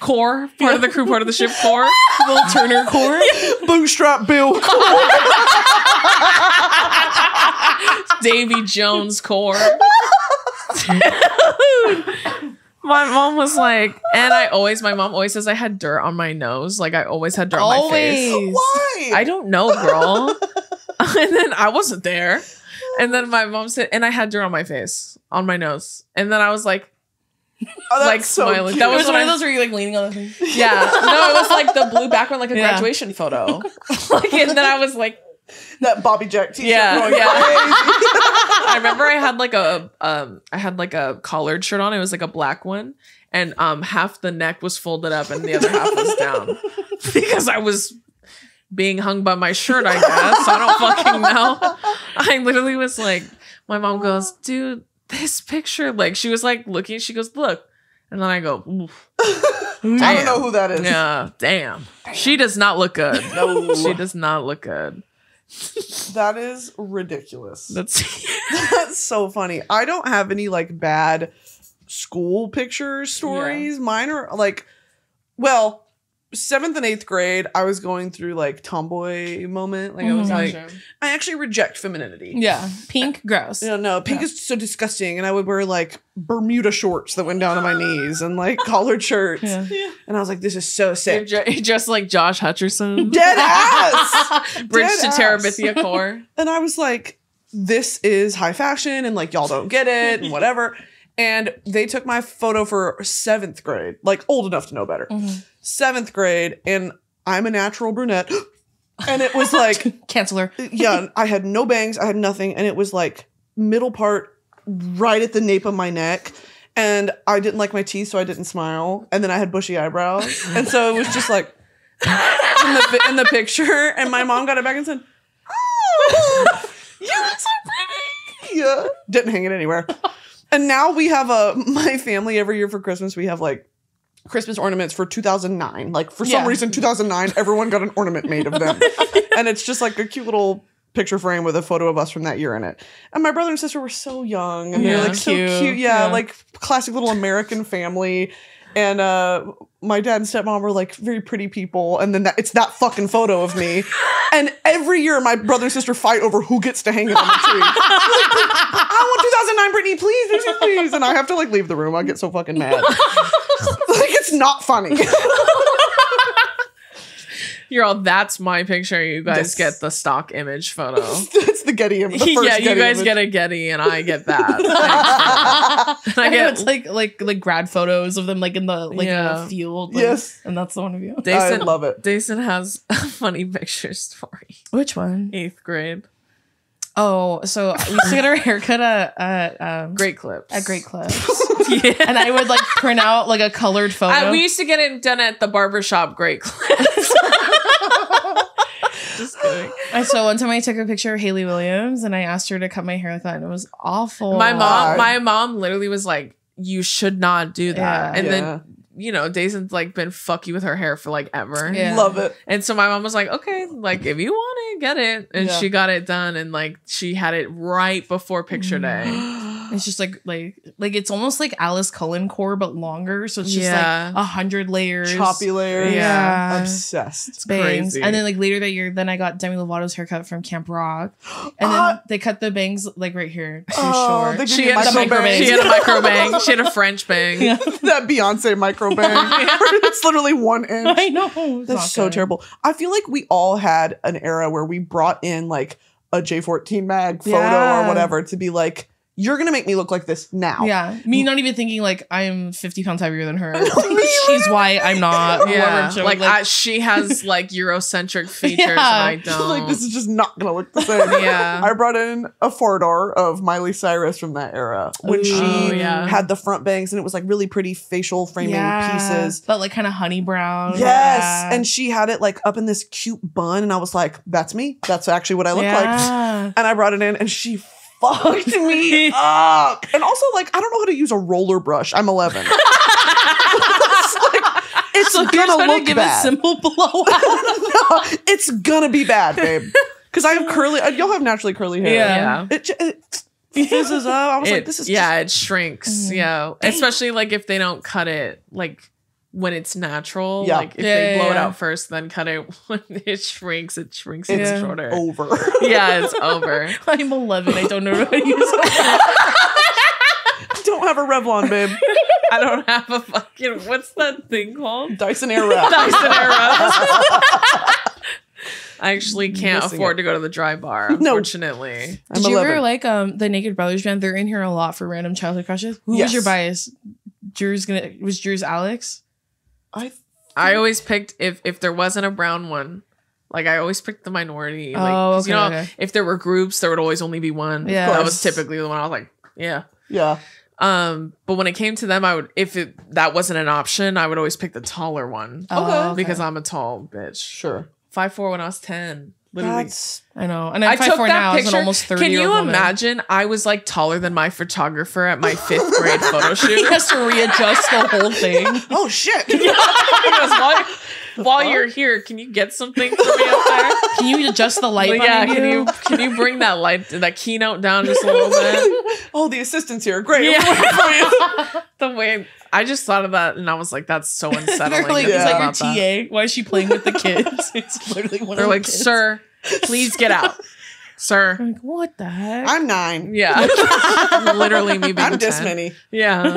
Core, part of the crew, part of the ship, core. Will Turner core. Bootstrap Bill core. Davy Jones core. My mom was like, and my mom always says I had dirt on my nose. Like I always had dirt on my face. Why? I don't know, girl. And then I wasn't there. And then my mom said, and I had dirt on my face, on my nose. And then I was like, Oh, that's like so smiling. Cute. That was one of those where you're like leaning on the thing. Yeah. No, it was like the blue background, like a graduation photo. Like, and then I was like, that Bobby Jack t-shirt. Yeah, yeah. I remember I had like a collared shirt on. It was like a black one, and half the neck was folded up and the other half was down because I was being hung by my shirt. I guess I don't fucking know. I literally was like, my mom goes, dude, this picture. Like she was like looking. She goes, look, and then I go, oof. I don't know who that is. Yeah, damn. She does not look good. No, she does not look good. That is ridiculous. That's so funny. I don't have any like bad school picture stories. Yeah. Mine are like, well, 7th and 8th grade, I was going through like tomboy moment. Like I was like, sure. I actually reject femininity. Yeah, pink, gross. No, pink is so disgusting. And I would wear like Bermuda shorts that went down to my knees and like collared shirts. Yeah. Yeah. And I was like, this is so sick. Just like Josh Hutcherson. Dead ass. Bridge Dead to ass. Terabithia core. And I was like, this is high fashion and like y'all don't get it and whatever. And they took my photo for 7th grade, like old enough to know better. 7th grade, and I'm a natural brunette. And it was like... Canceler. Yeah, I had no bangs. I had nothing. And it was like middle part right at the nape of my neck. And I didn't like my teeth, so I didn't smile. And then I had bushy eyebrows. And so it was just like in the picture. And my mom got it back and said, oh, you look so pretty. Yeah. Didn't hang it anywhere. And now we have my family every year for Christmas, we have like Christmas ornaments for 2009. Like for some reason, 2009, everyone got an ornament made of them. And it's just like a cute little picture frame with a photo of us from that year in it. And my brother and sister were so young and they're like cute. So cute. Yeah, like classic little American family. And my dad and stepmom were like very pretty people. And then it's that fucking photo of me. And every year, my brother and sister fight over who gets to hang it on the tree. Like, I want 2009 Brittany, please, please, please. And I have to like leave the room. I get so fucking mad. Like, it's not funny. You're all, that's my picture. You guys get the stock image photo. That's the Getty image. The first you Getty guys image. Get a Getty and I get that. And I get it's like grad photos of them like in the in the field. Like, yes. And that's the one of you. Dayson, I love it. Dayson has a funny picture story. Which one? 8th grade. Oh, so we used to get our haircut at Great Clips. At Great Clips. Yeah. And I would like print out like a colored photo. We used to get it done at the barbershop Great Clips. Just kidding. And so one time I took a picture of Haley Williams and I asked her to cut my hair like that and it was awful. My mom literally was like, you should not do that. Yeah. And then, you know, Dayson's like been fucky with her hair for like ever. Yeah. Love it. And so my mom was like, okay, like if you want it, get it. And she got it done and like she had it right before picture day. It's just like it's almost like Alice Cullen core, but longer. So it's just like 100 layers, choppy layers. Yeah, obsessed. It's crazy. And then like later that year, then I got Demi Lovato's haircut from Camp Rock, and then they cut the bangs like right here too short. She had a micro bang. She had a French bang. Yeah. That Beyonce micro bang. It's literally 1 inch. I know. That's so terrible. I feel like we all had an era where we brought in like a J14 mag photo or whatever to be like, you're going to make me look like this now. Yeah. Me not even thinking like I'm 50 pounds heavier than her. She's why I'm not. Yeah. She has like Eurocentric features and I don't. Like this is just not going to look the same. Yeah. I brought in a fardar of Miley Cyrus from that era when she had the front bangs and it was like really pretty facial framing pieces. But like kind of honey brown. Yes. Yeah. And she had it like up in this cute bun and I was like, that's me. That's actually what I look like. And I brought it in and she fucked me up. And also, like, I don't know how to use a roller brush. I'm 11. It's gonna look give bad. A simple blowout. No, it's gonna be bad, babe. Because I have curly. Y'all have naturally curly hair. Yeah. It fizzes up. I was like, this is. Yeah, it shrinks. Yeah, dang. Especially like if they don't cut it like when it's natural. Yeah. Like if they blow it out first, then cut it. When it shrinks it's shorter. Over. Yeah, it's over. I'm 11. I don't know how to use it. Don't have a Revlon, babe. I don't have a fucking, what's that thing called? Dyson Airwrap. Dyson Airwrap. I actually can't afford to go to the dry bar, unfortunately. No. Did you ever like the Naked Brothers band? They're in here a lot for random childhood crushes. Who was your bias? was Drew's Alex? I always picked if there wasn't a brown one. Like, I always picked the minority. Like, oh, okay, you know, okay. If there were groups, there would always only be one. Yeah, that was typically the one I was like, yeah. Yeah. But when it came to them, I would, if that wasn't an option, I would always pick the taller one. Oh, okay. Because I'm a tall bitch. Sure. 5'4" when I was 10. Literally. I know. And I'm 5'4" now as an almost 30-year-old. Can you imagine? I was like taller than my photographer at my 5th grade photo shoot. He has to readjust the whole thing. Oh, shit. He goes, what? While you're here, can you get something for me up there? Can you adjust the light? Yeah, can you bring that light, that keynote down just a little bit? Oh, the assistants here are great. Yeah. The way I just thought of that, and I was like, that's so unsettling. Like, yeah. He's like, your TA. Why is she playing with the kids? It's literally one They're of like, kids. Sir, please get out. Sir. I'm like, what the heck? I'm 9. Yeah. Literally me being 10. I'm this many. Yeah. I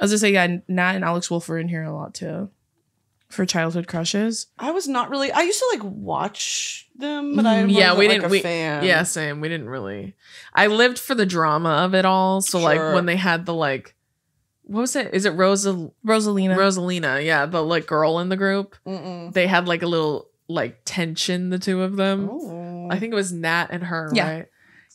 was gonna say, yeah, Nat and Alex Wolf are in here a lot too. For childhood crushes, I was not really. I used to like watch them, but I yeah, we like didn't. A we, fan. Yeah, same. We didn't really. I lived for the drama of it all. So sure. Like when they had the like, what was it? Is it Rosalina? Rosalina, yeah, the like girl in the group. Mm-mm. They had like a little like tension, the two of them. Ooh. I think it was Nat and her. Yeah. Right?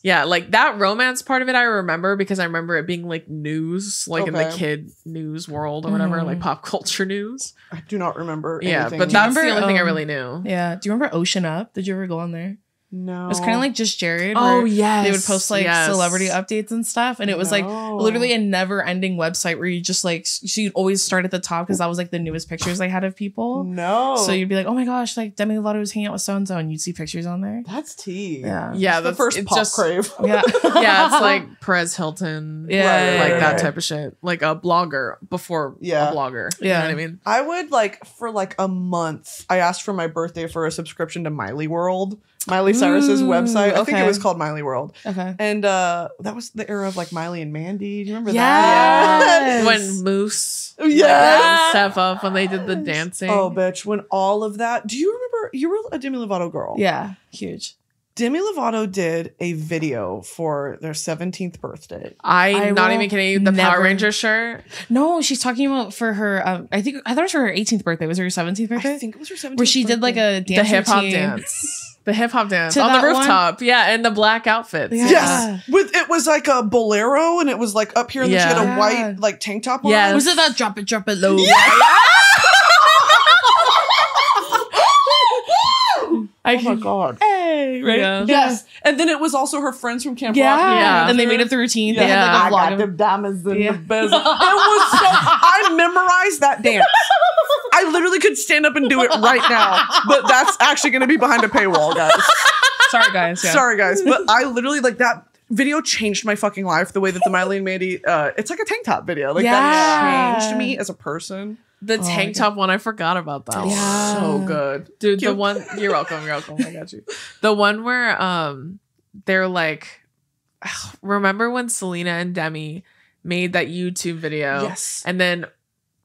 Yeah, like that romance part of it, I remember because I remember it being like news, like in the kid news world or whatever, like pop culture news. I do not remember. Yeah, anything. But that's the only thing I really knew. Yeah. Do you remember Ocean Up? Did you ever go on there? No. It was kind of like Just Jared. Oh, yeah. They would post like celebrity updates and stuff. And it was like literally a never ending website where you just like, so you'd always start at the top because that was like the newest pictures they had of people. No. So you'd be like, oh my gosh, like Demi Lovato was hanging out with so and so. And you'd see pictures on there. That's tea. Yeah. Yeah. That's the first pop just, crave. Yeah. Yeah. It's like Perez Hilton. Yeah. Right, like that type of shit. Like a blogger before a blogger. Yeah. You know what I mean? I would like, for like a month, I asked for my birthday for a subscription to Miley World. Miley Cyrus's website. I think it was called Miley World. Okay. And that was the era of like Miley and Mandy. Do you remember that? Yeah. When Moose step up when they did the dancing. Oh, bitch. When all of that. Do you remember? You were a Demi Lovato girl. Yeah. Huge. Demi Lovato did a video for their 17th birthday. I'm not even kidding. The Power Ranger shirt. No, she's talking about for her. I thought it was for her 18th birthday. Was it her 17th birthday? I think it was her 17th. Where she did like a dance, the hip hop dance. The hip hop dance on the rooftop. One? Yeah, and the black outfits. Yeah. Yes. With it was like a bolero and it was like up here and then she had a white like tank top on. Yeah. Was it that drop it low? Yeah. Oh my god. Hey. Right? Yeah. Yes. And then it was also her friends from Camp Rock. Yeah. And they made up the routine. Yeah. They had like a lot of the diamonds in the business. It was so I memorized that dance. I literally could stand up and do it right now, but that's actually going to be behind a paywall, guys. Sorry, guys. Yeah. Sorry, guys. But I literally like that video changed my fucking life the way that the Miley and Mandy, it's like a tank top video. Like that changed me as a person. The tank top one, I forgot about that. Yeah. So good. Dude, the one, you're welcome. You're welcome. I got you. The one where they're like, remember when Selena and Demi made that YouTube video? Yes. And then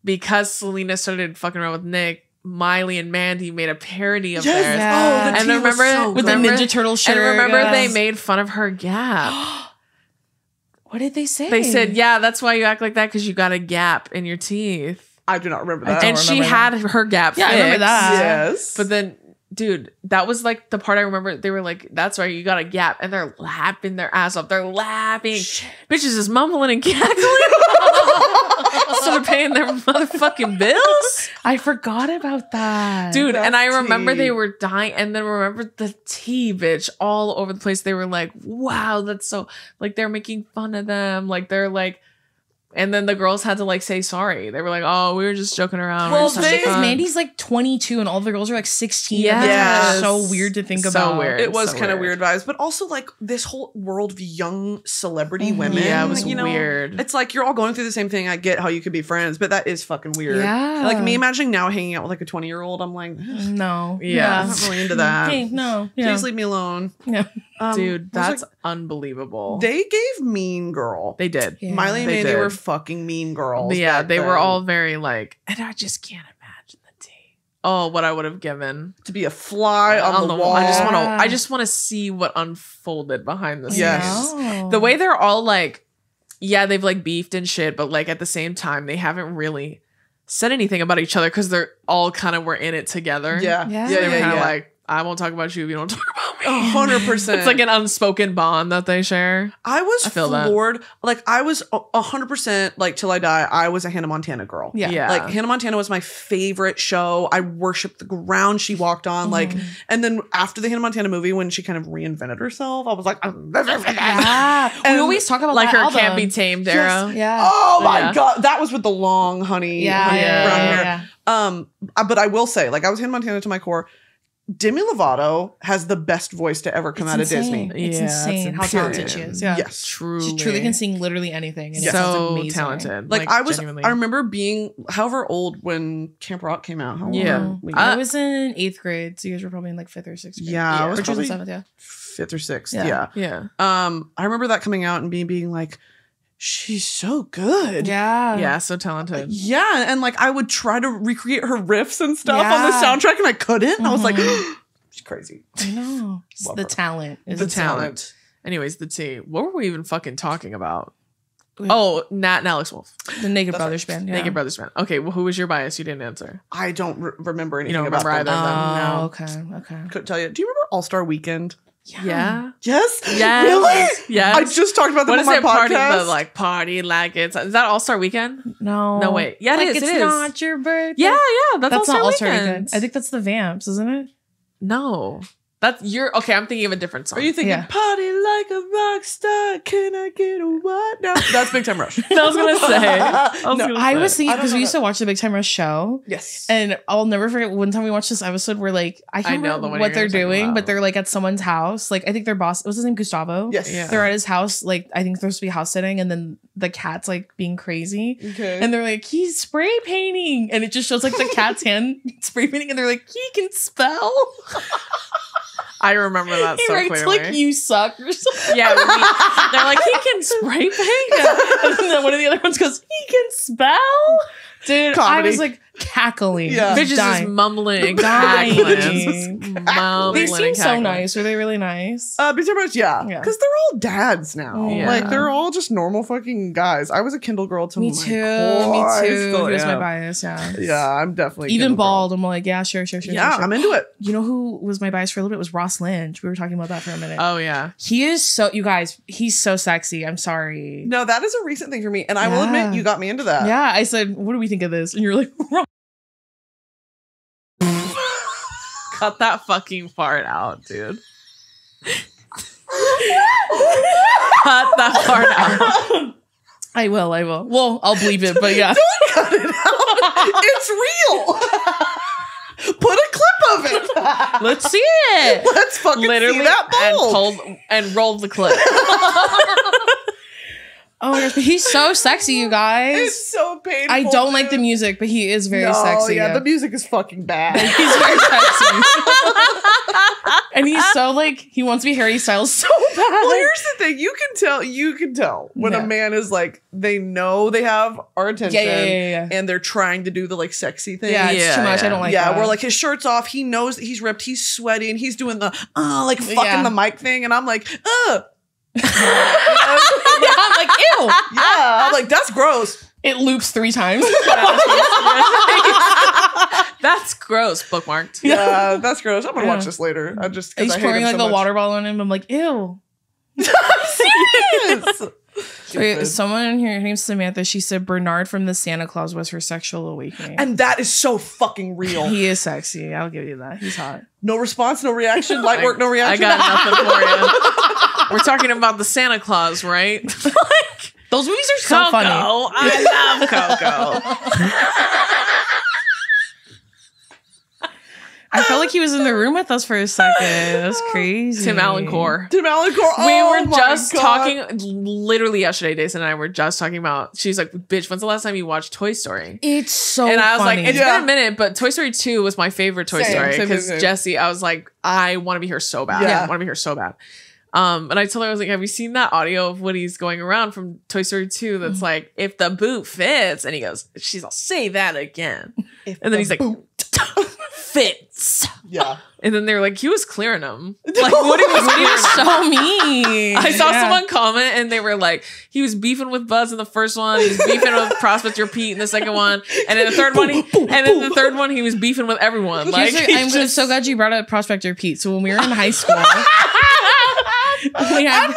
because Selena started fucking around with Nick, Miley and Mandy made a parody of theirs. Yeah. Oh, the and I remember so with the Ninja Turtle shirt. And remember they made fun of her gap. What did they say? They said, "Yeah, that's why you act like that because you got a gap in your teeth." I do not remember that. And she had her gap. Yeah, fixed. I remember that. Yes, but then. Dude, that was like the part I remember. They were like, that's right, you got a gap. And they're lapping their ass off. They're lapping. Shit. Bitches is mumbling and cackling. So they're paying their motherfucking bills. I forgot about that. Dude, that's and I remember tea. They were dying. And then remember the tea, bitch, all over the place. They were like, wow, that's so, like they're making fun of them. Like they're like, and then the girls had to like say sorry. They were like, "Oh, we were just joking around." Well, because Mandy's like 22 and all the girls are like 16. Yeah, yes. So weird to think about. So weird. It was so kind of weird vibes, but also like this whole world of young celebrity women. Yeah, it was weird. Know, it's like you're all going through the same thing. I get how you could be friends, but that is fucking weird. Yeah, like me imagining now hanging out with like a 20-year-old. I'm like, no, yeah, I'm not really into that. Hey, no, please leave me alone. Yeah. Dude, that's like, unbelievable. They gave Mean Girl. They did. Yeah. Miley and Mandy were fucking mean girls. Yeah, they were all very like, and I just can't imagine the tea. Oh, what I would have given to be a fly on the wall. I just want to see what unfolded behind the scenes. Yes. The way they're all like yeah, they've like beefed and shit, but like at the same time, they haven't really said anything about each other because they're all kind of were in it together. Yeah. Yeah. So they were kind of like, I won't talk about you if you don't talk about me. 100%. It's like an unspoken bond that they share. I feel floored. That. Like I was 100% like till I die, I was a Hannah Montana girl. Yeah. Like Hannah Montana was my favorite show. I worshiped the ground she walked on. Like, and then after the Hannah Montana movie, when she kind of reinvented herself, I was like, we always talk about like her album. Can't be tamed era. Yes. Yeah. Oh my God. That was with the long honey brown hair. Yeah. But I will say, like I was Hannah Montana to my core. Demi Lovato has the best voice to ever come out of Disney. It's insane how talented she is. Yeah. Yes, truly. She truly can sing literally anything. And it sounds amazing. Talented. Like I was, genuinely. I remember being however old when Camp Rock came out. I was in 8th grade. So you guys were probably in like 5th or 6th grade. Yeah. I was probably 7th, 5th or 6th. Yeah. I remember that coming out and being like, she's so good. Yeah. Yeah, so talented. Yeah, and like I would try to recreate her riffs and stuff on the soundtrack and I couldn't. I was like, she's crazy. I know. The talent. Anyways, the tea. What were we even fucking talking about? Nat and Alex Wolff. The Naked Brothers band. Yeah. Naked Brothers band. Okay, well, who was your bias? You didn't answer. I don't remember anything about either of them. Okay. Couldn't tell you. Do you remember All-Star Weekend? Yeah. Yes? Yes. Really? Yes. I just talked about them on my podcast. What is it? Party like it's... Is that All-Star Weekend? No, wait. Yeah, it is. It's not your birthday. Yeah. That's not All-Star Weekend. I think that's the Vamps, isn't it? No. Okay, I'm thinking of a different song. Are you thinking Party Like a Rock Star? Can I get a what? No, that's Big Time Rush. I was thinking because we used to watch the Big Time Rush show. Yes. And I'll never forget one time we watched this episode where like I can't remember what they're doing, but they're like at someone's house. Like I think their boss was his name Gustavo. Yes. Yeah. They're at his house, like I think they're supposed to be house sitting, and then the cat's like being crazy. Okay. And they're like, he's spray painting. And it just shows like the cat's hand spray painting, and they're like, he can spell. I remember that clearly. Like, you suck or something. Yeah. They're like, he can spray paint. And then one of the other ones goes, he can spell? Dude, comedy. I was like cackling. Yeah. Bitches just mumbling. They seem so nice. Were they really nice? Pretty much, yeah. Because they're all dads now. Yeah. Like, they're all just normal fucking guys. I was a Kindle girl to Me too. Here's my bias, yeah. Yeah, I'm definitely even Kindle bald, girl. I'm like, yeah, sure. Yeah, sure. I'm into it. You know who was my bias for a little bit? It was Ross Lynch. We were talking about that for a minute. Oh, yeah. He is so, you guys, he's so sexy. I'm sorry. No, that is a recent thing for me. And I will admit, you got me into that. Yeah, I said, what do we think of this? And you're like, wrong. Cut that fucking fart out, dude. Cut that fart out. I will. Well, I'll bleep it, but yeah. Don't cut it out. It's real. Put a clip of it. Let's see it. Let's fucking literally see that bowl. And roll the clip. Oh my gosh, but he's so sexy, you guys. It's so painful. I don't like the music, but he is very sexy. Yeah, the music is fucking bad. Like, he's very sexy. And he's so like, he wants to be Harry Styles so bad. Well, here's the thing. You can tell when a man is like, they know they have our attention and they're trying to do the like sexy thing. Yeah, it's too much. I don't like that. Yeah, where like his shirt's off. He knows that he's ripped. He's sweating. He's doing the, like fucking the mic thing. And I'm like, I'm like, ew. Yeah. I'm like, that's gross. It loops 3 times. That's gross. Bookmarked. Yeah, that's gross. I'm gonna watch this later. I just he's pouring like a water bottle on him. I'm like, ew. I'm serious. Wait, someone in here, her name's Samantha, she said Bernard from the Santa Claus was her sexual awakening. And that is so fucking real. He is sexy. I'll give you that. He's hot. No response, no reaction. Light work, no reaction. I got nothing for you. We're talking about the Santa Claus, right? Like, those movies are so funny. I love Coco. I felt like he was in the room with us for a second. That's crazy. Tim Allen Core. We were just talking literally yesterday. Jason and I were just talking about. She's like, "Bitch, when's the last time you watched Toy Story?" It's so. And I was funny. Like, "It's been a minute, but Toy Story 2 was my favorite Toy Story because Jessie." I was like, "I want to be here so bad. Yeah. I want to be here so bad." And I told her, I was like, have you seen that audio of Woody's going around from Toy Story 2 that's like, if the boot fits? And he goes, I'll say that again. If and then he's like, fits. Yeah. And then they're like, he was clearing them. Like, what he was clearing so mean. I saw someone comment and they were like, he was beefing with Buzz in the first one. He was beefing with Prospector Pete in the second one. And then the third one, he was beefing with everyone. Like, I'm so glad you brought up Prospector Pete. So when we were in high school, I'm like nervous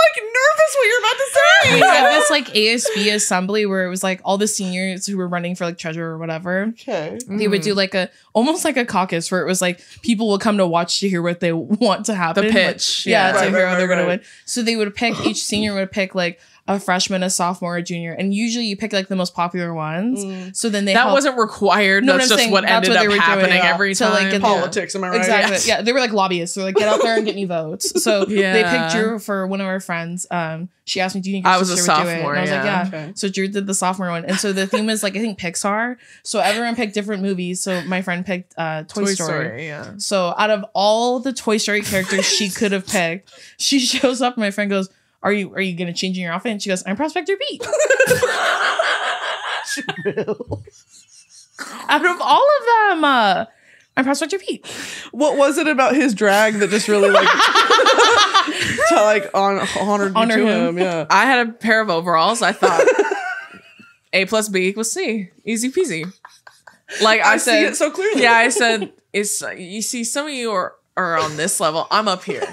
what you're about to say. We had this like ASB assembly where it was like all the seniors who were running for like treasurer or whatever. Okay. They would do like almost like a caucus where it was like people will come to watch to hear what they want to happen. The pitch. Like, yeah, to hear how they're gonna win. So they would pick, each senior would pick like a freshman, a sophomore, a junior, and usually you pick like the most popular ones. So then that wasn't required. No, that's just what ended up happening every time. Like politics, am I right? Exactly. Yeah, they were like lobbyists. They're like, get out there and get me votes. So they picked Drew for one of our friends. She asked me, do you think your sister would do it? And I was like, yeah. Okay. So Drew did the sophomore one, and so the theme was like I think Pixar. So everyone picked different movies. So my friend picked Toy Story. Yeah. So out of all the Toy Story characters she could have picked, she shows up. And my friend goes, Are you gonna change in your outfit? And she goes, I'm Prospector Pete. Out of all of them, I'm Prospector Pete. What was it about his drag that just really like to like honor him? Yeah. I had a pair of overalls. I thought A + B = C, easy peasy. Like I said, see it so clearly. Yeah, I said it's you see some of you are on this level. I'm up here.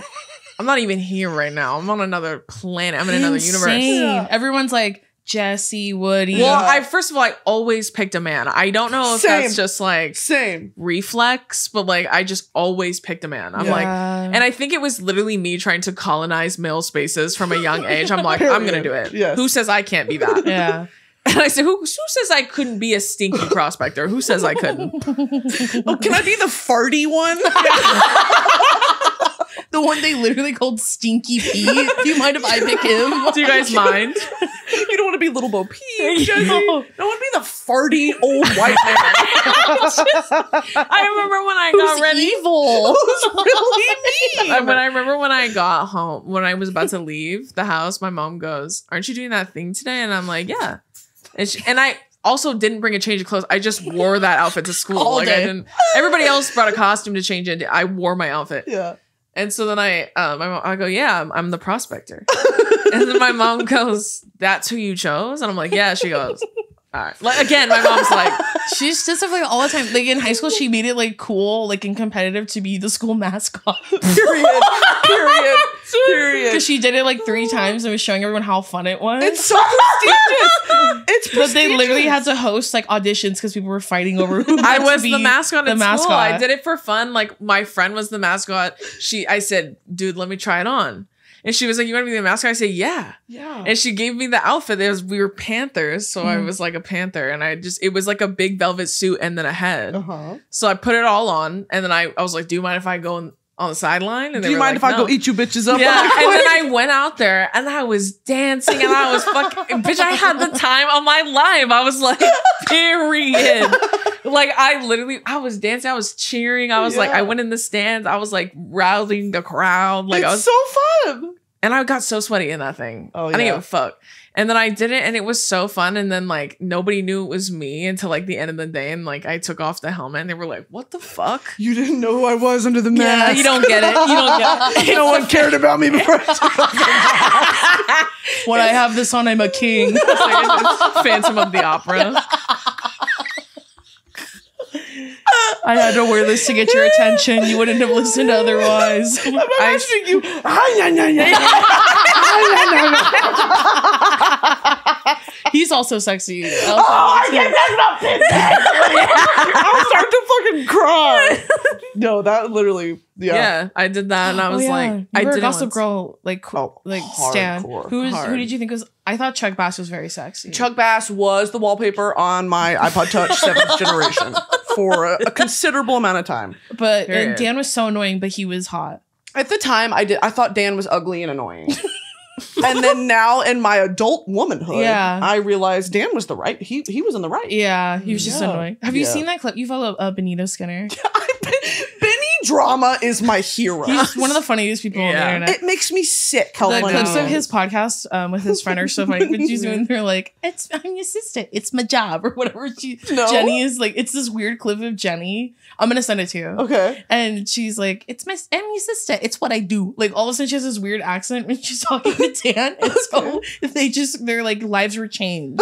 I'm not even here right now. I'm on another planet. I'm in another universe. Yeah. Everyone's like Jesse, Woody. Well, first of all, I always picked a man. I don't know if that's just like reflex, but like I just always picked a man. I'm like, and I think it was literally me trying to colonize male spaces from a young age. I'm like, I'm gonna do it. Yes. Who says I can't be that? Yeah. And I said, who says I couldn't be a stinky prospector? Who says I couldn't? Oh, can I be the farty one? The one they literally called Stinky Pete. Do you mind if I pick him? Do you guys mind? You don't want to be Little Bo Peep, Jesse. No. I want to be the farty old white man. I remember when I got ready. Evil. Who's really mean? I remember when I got home, when I was about to leave the house, my mom goes, "Aren't you doing that thing today?" And I'm like, "Yeah." And I also didn't bring a change of clothes. I just wore that outfit to school. All like day. Everybody else brought a costume to change into. I wore my outfit. Yeah. And so then I go, yeah, I'm the prospector. And then my mom goes, that's who you chose? And I'm like, yeah. She goes, all right. Like, again, my mom's like, she just does stuff like all the time. Like in high school, she made it like cool, like and competitive to be the school mascot. Period. Because she did it like 3 times and was showing everyone how fun it was. It's so prestigious. It's prestigious. But they literally had to host like auditions because people were fighting over who I was to be the mascot. At school. I did it for fun. Like my friend was the mascot. I said, dude, let me try it on. And she was like, you want to be the mascot? I said, yeah. Yeah. And she gave me the outfit. We were panthers. So I was like a panther. And it was like a big velvet suit and then a head. So I put it all on. And then I was like, do you mind if I go on the sideline? And do you mind if I go eat you bitches up? Yeah. And then I went out there and I was dancing and I was fucking, bitch, I had the time of my life. I was like, period. Like I was dancing. I was cheering. I was like, I went in the stands. I was like rallying the crowd. Like it's so fun. And I got so sweaty in that thing. Oh, yeah. I didn't give a fuck. And then I did it and it was so fun. And then like nobody knew it was me until like the end of the day. And like I took off the helmet and they were like, what the fuck? You didn't know who I was under the mask. Yeah, you don't get it. No one cared about me before I took off the mask. When I have this on, I'm a king. It's Phantom of the Opera. I had to wear this to get your attention. You wouldn't have listened otherwise. I'm imagining you. He's also sexy. I'll start to fucking cry. No, that literally. Yeah. I did that, and I was like, I did Gossip Girl like Stan. Who did you think was? I thought Chuck Bass was very sexy. Chuck Bass was the wallpaper on my iPod Touch 7th generation for a considerable amount of time. But Dan was so annoying, but he was hot. At the time, I thought Dan was ugly and annoying. And then now in my adult womanhood, I realized Dan was the right. He was in the right. Yeah, he was just annoying. Have you seen that clip? You follow Benito Skinner? Benny drama is my hero. He's one of the funniest people on the internet. It makes me sick. The clips of his podcast with his friend are so funny. And they're like, I'm your sister. It's my job or whatever. Jenny is like, it's this weird clip of Jenny. I'm going to send it to you. Okay. And she's like, I'm your sister. It's what I do. Like all of a sudden she has this weird accent when she's talking to Dan. And so they just, their like lives were changed.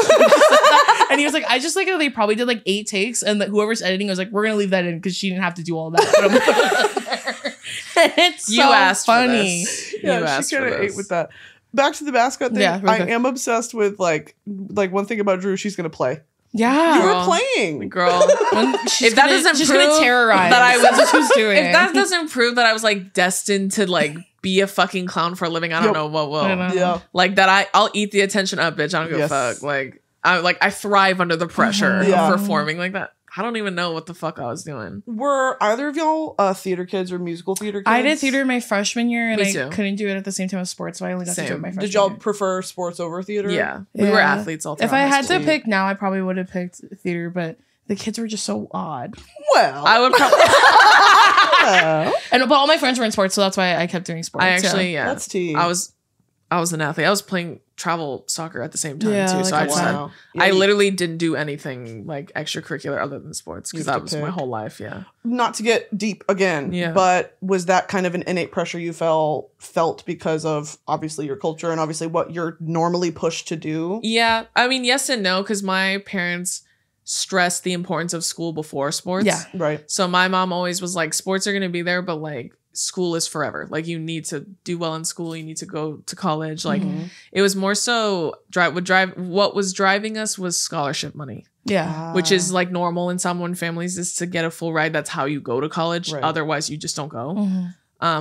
And he was like, I just like how they probably did like 8 takes and whoever's editing was like, we're going to leave that in because she didn't have to do all that. But I'm like, it's so funny. Yeah, she kind of ate with that. Back to the mascot thing. Yeah, I am obsessed with like one thing about Drew, she's going to play. Yeah, you were playing, girl. If that doesn't prove terrorize that I was just doing, if that doesn't prove that I was like destined to like be a fucking clown for a living, I don't know what will. Yeah, like that I'll eat the attention up, bitch. I don't give a fuck. Like I thrive under the pressure of performing like that. I don't even know what the fuck I was doing. Were either of y'all theater kids or musical theater kids? I did theater my freshman year, and I couldn't do it at the same time as sports, so I only got to do it my freshman year. Did y'all prefer sports over theater? Yeah. We were athletes all the time. If I had to pick now, I probably would have picked theater, but the kids were just so odd. Well. I would probably. But all my friends were in sports, so that's why I kept doing sports. I actually, That's tea. I was an athlete. I was playing travel soccer at the same time too. Like so I just I literally didn't do anything like extracurricular other than sports because that was my whole life. Yeah. Not to get deep again, but was that kind of an innate pressure you felt because of obviously your culture and obviously what you're normally pushed to do? Yeah. I mean, yes and no, because my parents stressed the importance of school before sports. Yeah. Right. So my mom always was like, sports are going to be there, but like, school is forever. Like you need to do well in school. You need to go to college. Like it was more so what was driving us was scholarship money. Yeah. Which is like normal in Samoan families is to get a full ride. That's how you go to college. Right. Otherwise you just don't go,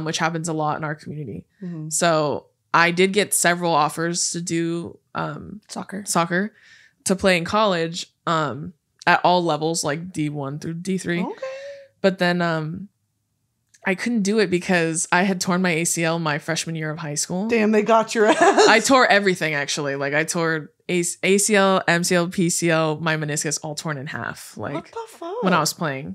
which happens a lot in our community. So I did get several offers to do soccer to play in college at all levels, like D1 through D3. Okay. But then, I couldn't do it because I had torn my ACL my freshman year of high school. Damn, they got your ass. I tore everything, actually. Like, I tore ACL, MCL, PCL, my meniscus all torn in half. Like, what the fuck? When I was playing.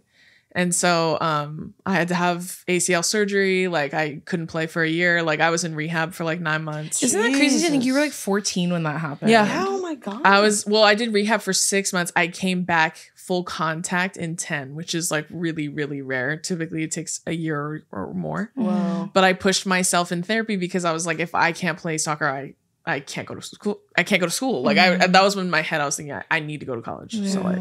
And so I had to have ACL surgery. Like, I couldn't play for a year. Like, I was in rehab for, like, 9 months. Isn't that crazy to think you were, like, 14 when that happened? Yeah. Oh, my God. I did rehab for 6 months. I came back full contact in 10, which is like really, really rare. Typically it takes a year or more. Wow. But I pushed myself in therapy because I was like, if I can't play soccer, I can't go to school. I can't go to school. Like that was when my head, I was thinking I need to go to college. Yeah. So like,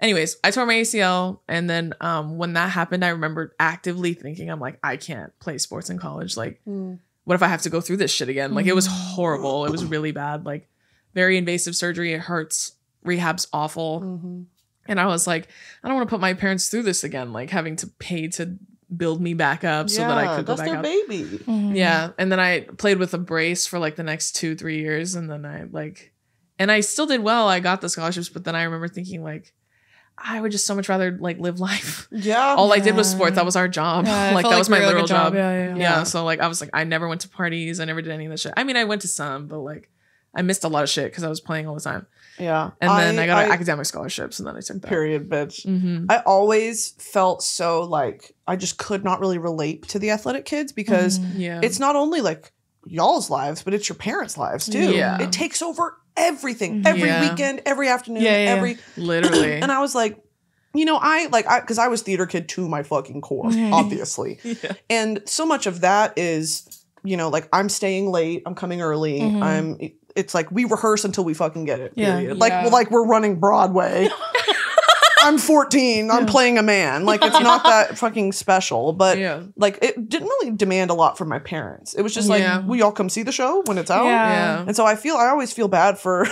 anyways, I tore my ACL. And then when that happened, I remember actively thinking, I'm like, I can't play sports in college. Like what if I have to go through this shit again? Like it was horrible. It was really bad. Like very invasive surgery. It hurts. Rehab's awful. And I was like, I don't want to put my parents through this again, like having to pay to build me back up so that I could go back up. That's their baby. Yeah. And then I played with a brace for like the next 2-3 years. And then I still did well. I got the scholarships. But then I remember thinking like, I would just so much rather like live life. Yeah. All I did was sports. That was our job. Yeah, like that was my literal job. Yeah. So like, I was like, I never went to parties. I never did any of this shit. I mean, I went to some, but like, I missed a lot of shit because I was playing all the time. Yeah. And then I got academic scholarships and then I took that. Period, bitch. I always felt so like I just could not really relate to the athletic kids because it's not only like y'all's lives, but it's your parents' lives too. Yeah. It takes over everything. Every weekend, every afternoon, every literally. And I was like, you know, because I was theater kid to my fucking core, obviously. And so much of that is, you know, like I'm staying late, I'm coming early, it's like we rehearse until we fucking get it. Yeah. Period. Like, we're running Broadway. I'm 14. I'm playing a man. Like, it's not that fucking special. But, like, it didn't really demand a lot from my parents. It was just like, will y'all come see the show when it's out? Yeah. And so I always feel bad for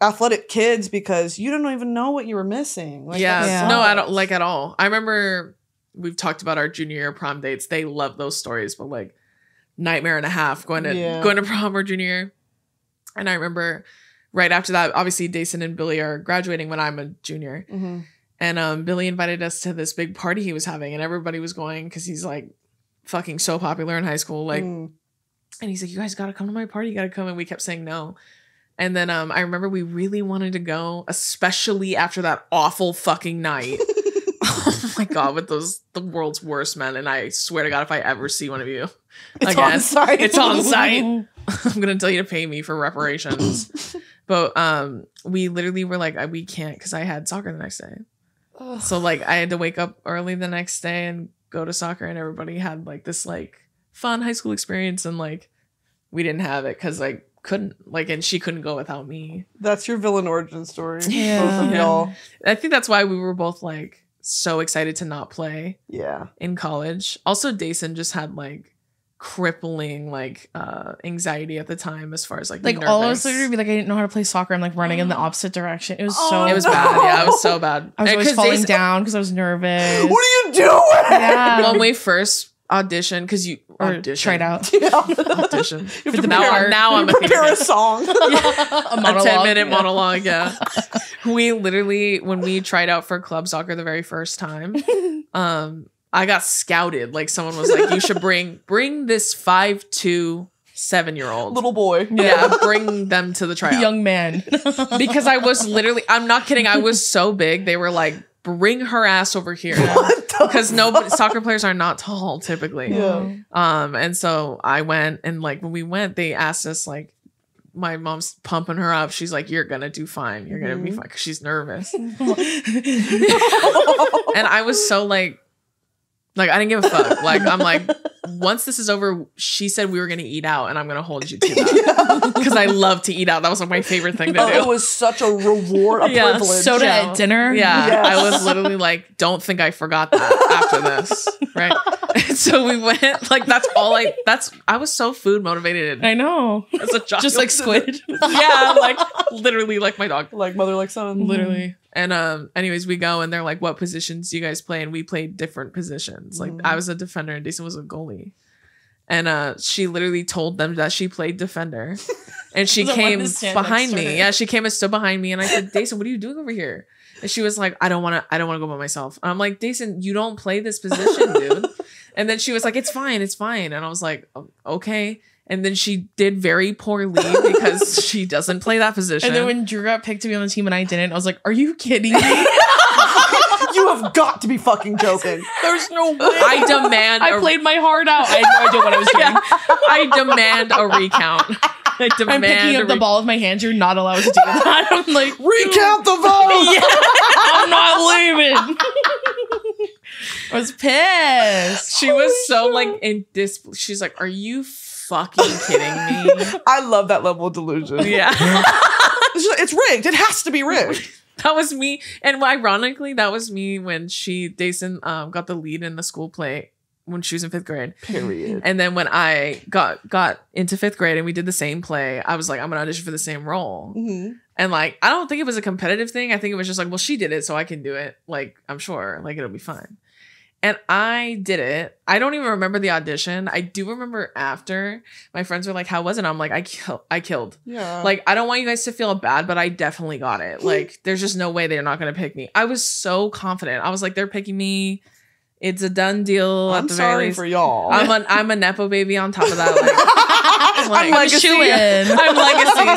athletic kids because you don't even know what you were missing. Like, no, I don't like at all. I remember we've talked about our junior year prom dates. They love those stories. But, like, nightmare and a half going to prom or junior year. And I remember right after that, obviously Dayson and Billy are graduating when I'm a junior. And Billy invited us to this big party he was having and everybody was going because he's like fucking so popular in high school. Like, and he's like, you guys got to come to my party. You got to come. And we kept saying no. And then I remember we really wanted to go, especially after that awful fucking night. Oh my God, with those, the world's worst men. And I swear to God, if I ever see one of you again, it's on site. I'm gonna tell you to pay me for reparations. But we literally were like, we can't, because I had soccer the next day. Ugh. So like I had to wake up early the next day and go to soccer, and everybody had like this like fun high school experience, and like we didn't have it because like couldn't, like, and she couldn't go without me. That's your villain origin story. Yeah. Both of y'all. I think that's why we were both like so excited to not play. Yeah. In college. Also, Dayson just had like crippling like anxiety at the time, as far as like nervous. All of us would be like, I didn't know how to play soccer. I'm like running in the opposite direction. It was so bad. Yeah, it was so bad. I was always falling down because I was nervous. What are you doing? Yeah. When we first audition, because you tried out. Yeah. Audition. You have to now I'm prepare a song. A 10-minute monologue. Yeah. We literally, when we tried out for club soccer the very first time, I got scouted. Like someone was like, you should bring this 5'2" 7-year-old little boy. Yeah, bring them to the tryout. Young man. Because I was literally, I'm not kidding, I was so big. They were like, bring her ass over here, because soccer players are not tall typically. Yeah. And so I went, and like when we went, they asked us, like, my mom's pumping her up. She's like, "You're gonna do fine. You're gonna be fine," because she's nervous. And I was so like I didn't give a fuck. Like I'm like, once this is over, she said we were gonna eat out, and I'm gonna hold you to that because I love to eat out. That was like my favorite thing to do. It was such a reward, a privilege. Soda at dinner. Yeah, yes. I was literally like, don't think I forgot that after this, right? And so we went. Like that's all I. That's I was so food motivated. I know. As a child. Just like Squid. Yeah, like literally like my dog, like mother, like son, literally. And anyways, we go and they're like, what positions do you guys play? And we played different positions. Like I was a defender and Dayson was a goalie. And she literally told them that she played defender. And she came behind me. Yeah, she came and stood behind me. And I said, Dayson, what are you doing over here? And she was like, I don't wanna go by myself. And I'm like, Dayson, you don't play this position, dude. And then she was like, it's fine. And I was like, okay. And then she did very poorly because she doesn't play that position. And then when Drew got picked to be on the team and I didn't, I was like, are you kidding me? You have got to be fucking joking. There's no way. I demand. I played my heart out. I had no idea what I was doing. Yeah. I demand a recount. I'm picking up the ball with my hands. You're not allowed to do that. I'm like, recount the ball. Yeah. I'm not leaving. I was pissed. She was so like in disbelief. She's like, are you fucking kidding me? I love that level of delusion. Yeah. It's rigged. It has to be rigged. That was me. And ironically, that was me when Dayson got the lead in the school play when she was in 5th grade. Period. And then when I got into 5th grade and we did the same play, I was like, I'm gonna audition for the same role. Mm-hmm. And like, I don't think it was a competitive thing. I think it was just like, well, she did it, so I can do it. Like, I'm sure, like, it'll be fine. And I did it. I don't even remember the audition. I do remember after, my friends were like, how was it? I'm like, I killed. Yeah. Like, I don't want you guys to feel bad, but I definitely got it. Like, there's just no way they're not going to pick me. I was so confident. I was like, they're picking me. It's a done deal. I'm sorry for y'all. I'm a Nepo baby on top of that. Like, I'm legacy.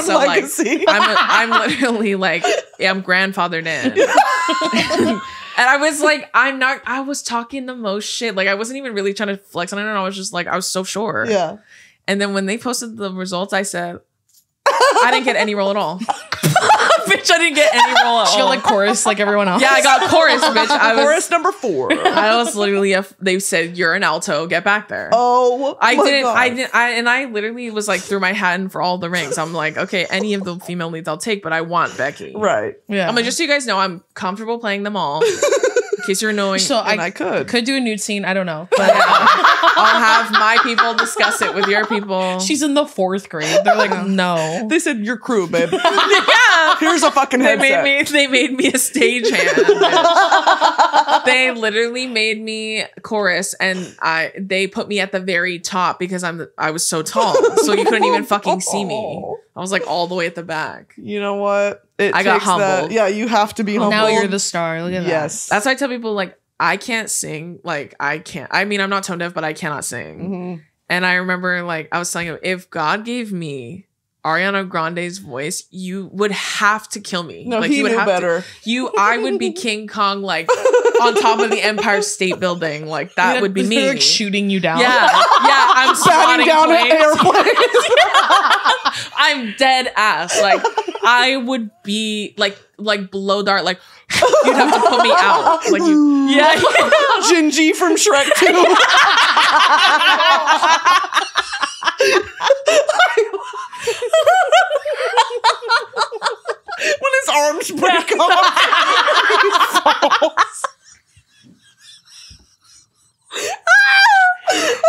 I'm legacy. I'm literally like, yeah, I'm grandfathered in. And I was like, I was talking the most shit. Like, I wasn't even really trying to flex on it. I was just like, I was so sure. Yeah. And then when they posted the results, I said, I didn't get any role at all. Bitch, I didn't get any role at all. She got like chorus like everyone else. Yeah, I got chorus, bitch. Chorus number 4. I was literally, they said, you're an alto, get back there. Oh, I literally was like, threw my hat in for all the rings. I'm like, okay, any of the female leads I'll take, but I want Becky. Right. Yeah. I'm like, just so you guys know, I'm comfortable playing them all. In case you're annoying. So I could do a nude scene. I don't know. But I'll have my people discuss it with your people. She's in the 4th grade. They're like, no. They said, your crew, babe. Yeah. Here's a fucking headset. They made me a stagehand. They literally made me chorus, and they put me at the very top because I was so tall. So you couldn't even fucking see me. I was like all the way at the back. You know what? I got humbled. Yeah, you have to be humble. Now you're the star. Look at that. Yes. That's why I tell people, like, I can't sing. Like, I can't. I mean, I'm not tone deaf, but I cannot sing. Mm-hmm. And I remember, like, I was telling him, if God gave me Ariana Grande's voice, you would have to kill me. No, like, he knew better. I would be King Kong, like, on top of the Empire State Building. Like, that would be me. Like, shooting you down. Yeah. Yeah. I'm shooting down airplanes. I'm dead ass. Like, I would be like blow dart, like you'd have to put me out. Like you, yeah. Gingy from Shrek 2. When his arms break off, he falls.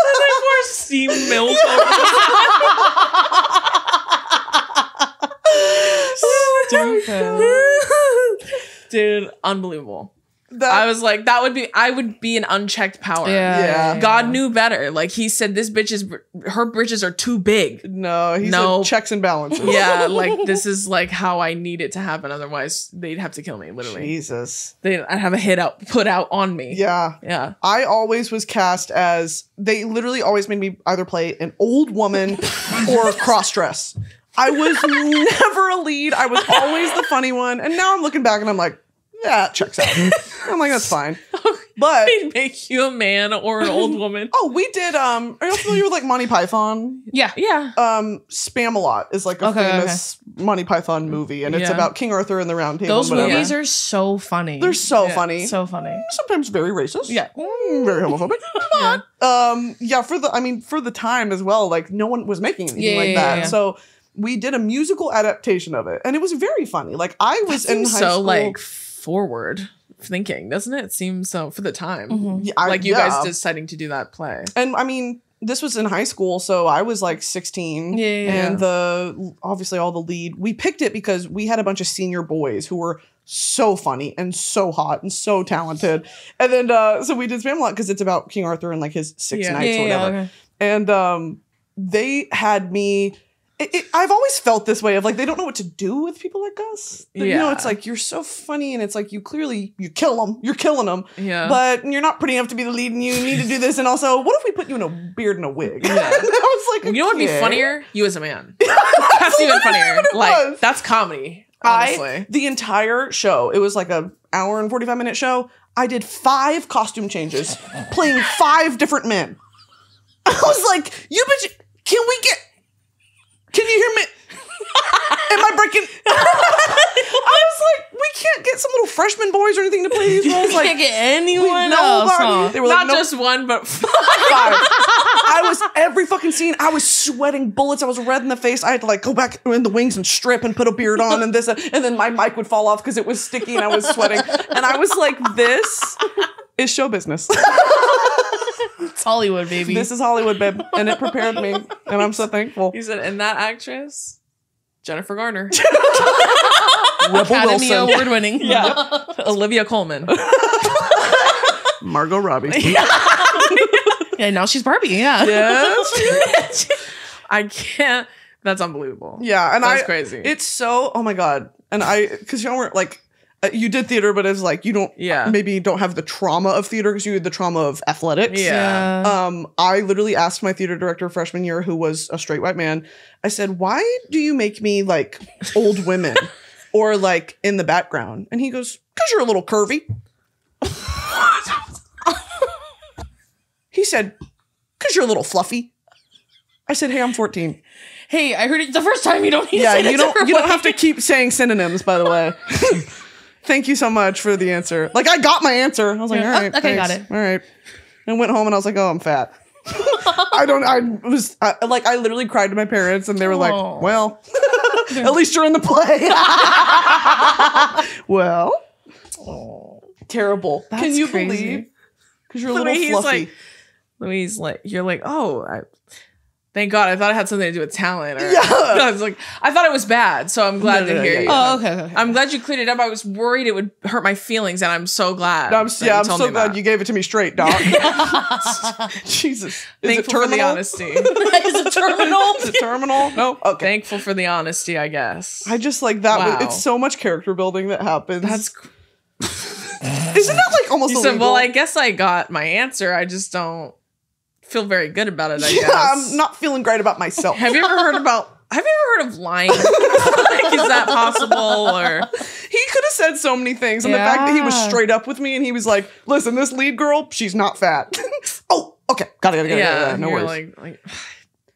And I foresee milk. Dude, unbelievable. I was like, that would be, I would be an unchecked power. Yeah. God knew better. Like, he said, this bitch is, her britches are too big. No, he said checks and balances. Yeah, like, this is like how I need it to happen. Otherwise, they'd have to kill me, literally. Jesus. I'd have a hit out, put out on me. Yeah. Yeah. I always was cast as, they literally always made me either play an old woman or cross-dress. I was never a lead. I was always the funny one. And now I'm looking back and I'm like, yeah, it checks out. I'm like, that's fine. But they'd make you a man or an old woman. Oh, we did. Are you familiar with like Monty Python? Yeah, yeah. Spamalot is like a famous Monty Python movie, and it's about King Arthur and the Round Table. Those movies are so funny. They're so funny. So funny. Sometimes very racist. Yeah. Very homophobic. Come on. Yeah. For the, I mean, for the time as well. Like, no one was making anything like that. Yeah. So we did a musical adaptation of it, and it was very funny. Like, I was in high school. Like, forward thinking, doesn't it seem so for the time? Mm-hmm. Like, you guys deciding to do that play. And I mean, this was in high school, so I was like 16. Yeah, yeah. And the obviously all the lead, we picked it because we had a bunch of senior boys who were so funny and so hot and so talented. And then so we did Spamalot because it's about King Arthur and like his six nights or whatever. Yeah, okay. And they had me. I've always felt this way of like, they don't know what to do with people like us. You know, it's like, you're so funny, and it's like, you clearly, you kill them. You're killing them. Yeah. But you're not pretty enough to be the lead, and you need to do this. And also, what if we put you in a beard and a wig? Yeah. And I was like, you know what would be funnier? You as a man. That's even funnier. Like, that's comedy, honestly. The entire show, it was like an hour and 45-minute show. I did 5 costume changes, playing 5 different men. I was like, you bitch, can we get... Can you hear me? Am I breaking? I was like, we can't get some little freshman boys or anything to play these roles. Like, can't get anyone else. Huh? They were not like, nope. Just one, but 5. I was every fucking scene. I was sweating bullets. I was red in the face. I had to like go back in the wings and strip and put a beard on and this, and then my mic would fall off because it was sticky and I was sweating. And I was like, this is show business. It's Hollywood, baby. This is Hollywood, babe. And it prepared me. And I'm so thankful. You said, and that actress, Jennifer Garner. Academy Award winning. Yeah. Olivia Colman. Margot Robbie. Yeah. Yeah, now she's Barbie. Yeah. Yes. I can't. That's unbelievable. Yeah. And that's crazy. It's so, oh my God. And because y'all weren't like, you did theater, but it's like you don't, maybe don't have the trauma of theater because you had the trauma of athletics. Yeah. I literally asked my theater director freshman year, who was a straight white man, I said, why do you make me like old women or like in the background? And he goes, because you're a little curvy. He said, because you're a little fluffy. I said, hey, I'm 14. Hey, I heard it the first time. You don't need to say you don't have to keep saying synonyms, by the way. Thank you so much for the answer. Like, I got my answer. I was like, all right, okay, thanks. Got it. All right. And went home and I was like, oh, I'm fat. I literally cried to my parents and they were like, well, at least you're in the play. Well, terrible. That's Can you crazy. Believe? Because you're a little fluffy. Like, Louise, like, you're like, oh, thank God. I thought it had something to do with talent. Or, I was like, I thought it was bad, so I'm glad to hear you. Oh, okay. I'm glad you cleared it up. I was worried it would hurt my feelings, and I'm so glad. I'm so glad you gave it to me straight, Doc. Jesus. Thankful for the honesty. Is it terminal? Is it terminal? No. Okay. Thankful for the honesty, I guess. I just like that. Wow. It's so much character building that happens. Isn't that like almost illegal? Said, well, I guess I got my answer. I just don't feel very good about it, I guess. I'm not feeling great about myself. Have you ever heard about have you ever heard of lying? Like, is that possible? Or he could have said so many things. And the fact that he was straight up with me and he was like, listen, this lead girl, she's not fat. Oh, okay. Got it. No worries. Like,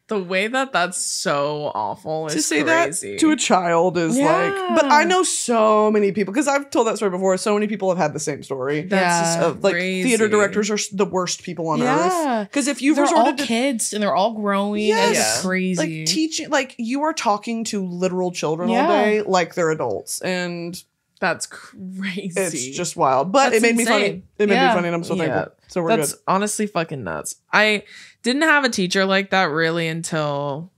the way that that's so awful is crazy. To say that to a child is like, but I know so many people, because I've told that story before. So many people have had the same story. That's just crazy. Like, theater directors are the worst people on earth. Because if you've resorted to kids and they're all growing, that's crazy. Like teaching, like you are talking to literal children all day, like they're adults, and that's crazy. It's just wild, but it made me funny. It made me funny, and I'm so thankful. So we're good. Honestly fucking nuts. I didn't have a teacher like that really until,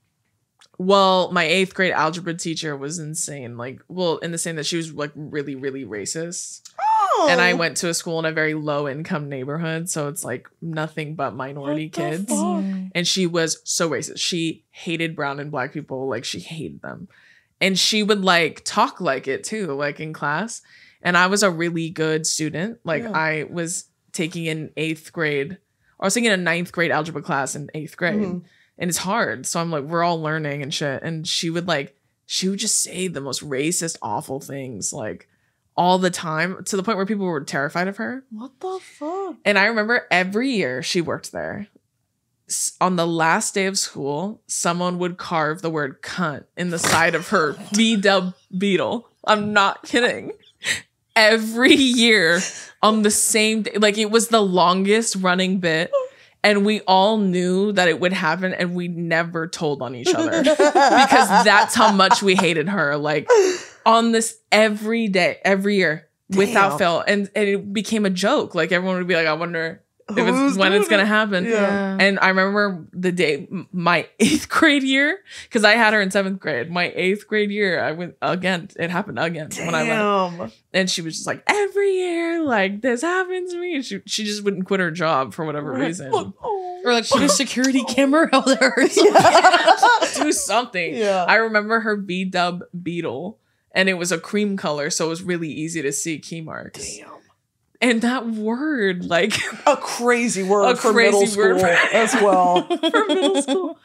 well, my 8th grade algebra teacher was insane. Like, well, in the same that she was like really, really racist. Oh. And I went to a school in a very low income neighborhood. So it's like nothing but minority kids. Fuck? And she was so racist. She hated brown and black people. Like she hated them. And she would like talk like it too, like in class. And I was a really good student. Like I was taking an 8th grade. I was taking a 9th grade algebra class in 8th grade and it's hard. So I'm like, we're all learning and shit. And she would just say the most racist, awful things like all the time, to the point where people were terrified of her. What the fuck? And I remember every year she worked there, on the last day of school, someone would carve the word cunt in the side of her VW Beetle. I'm not kidding. Every year on the same day, like it was the longest running bit, and we all knew that it would happen, and we never told on each other because that's how much we hated her. Like on this every day, every year, without fail, and it became a joke. Like everyone would be like, "I wonder if it's, when it's gonna happen." Yeah. And I remember the day, my 8th grade year, because I had her in 7th grade. My 8th grade year, I went again. It happened again. Damn. When I went, and she was just like, every year, like this happens to me. And she just wouldn't quit her job for whatever reason. Or like she had a security camera held her. Do something. Yeah. I remember her VW Beetle, and it was a cream color, so it was really easy to see key marks. Damn. And that word, like a crazy word for middle school as well. For middle school.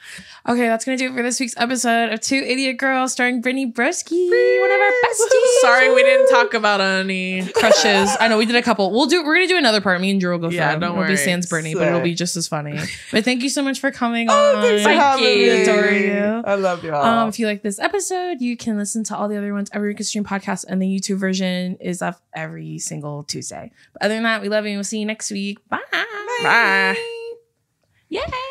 Okay, that's going to do it for this week's episode of Two Idiot Girls, starring Brittany Broski, one of our besties. Sorry we didn't talk about any crushes. I know we did a couple. We're going to do another part. Me and Drew will go through. Yeah, don't worry. It'll be sans Brittany, but it'll be just as funny. But thank you so much for coming on. Thanks for having me. Adore you. I love you all. If you like this episode, you can listen to all the other ones. Every Stream podcast and the YouTube version is up every single Tuesday. Other than that, we love you. We'll see you next week. Bye. Bye. Bye. Yay.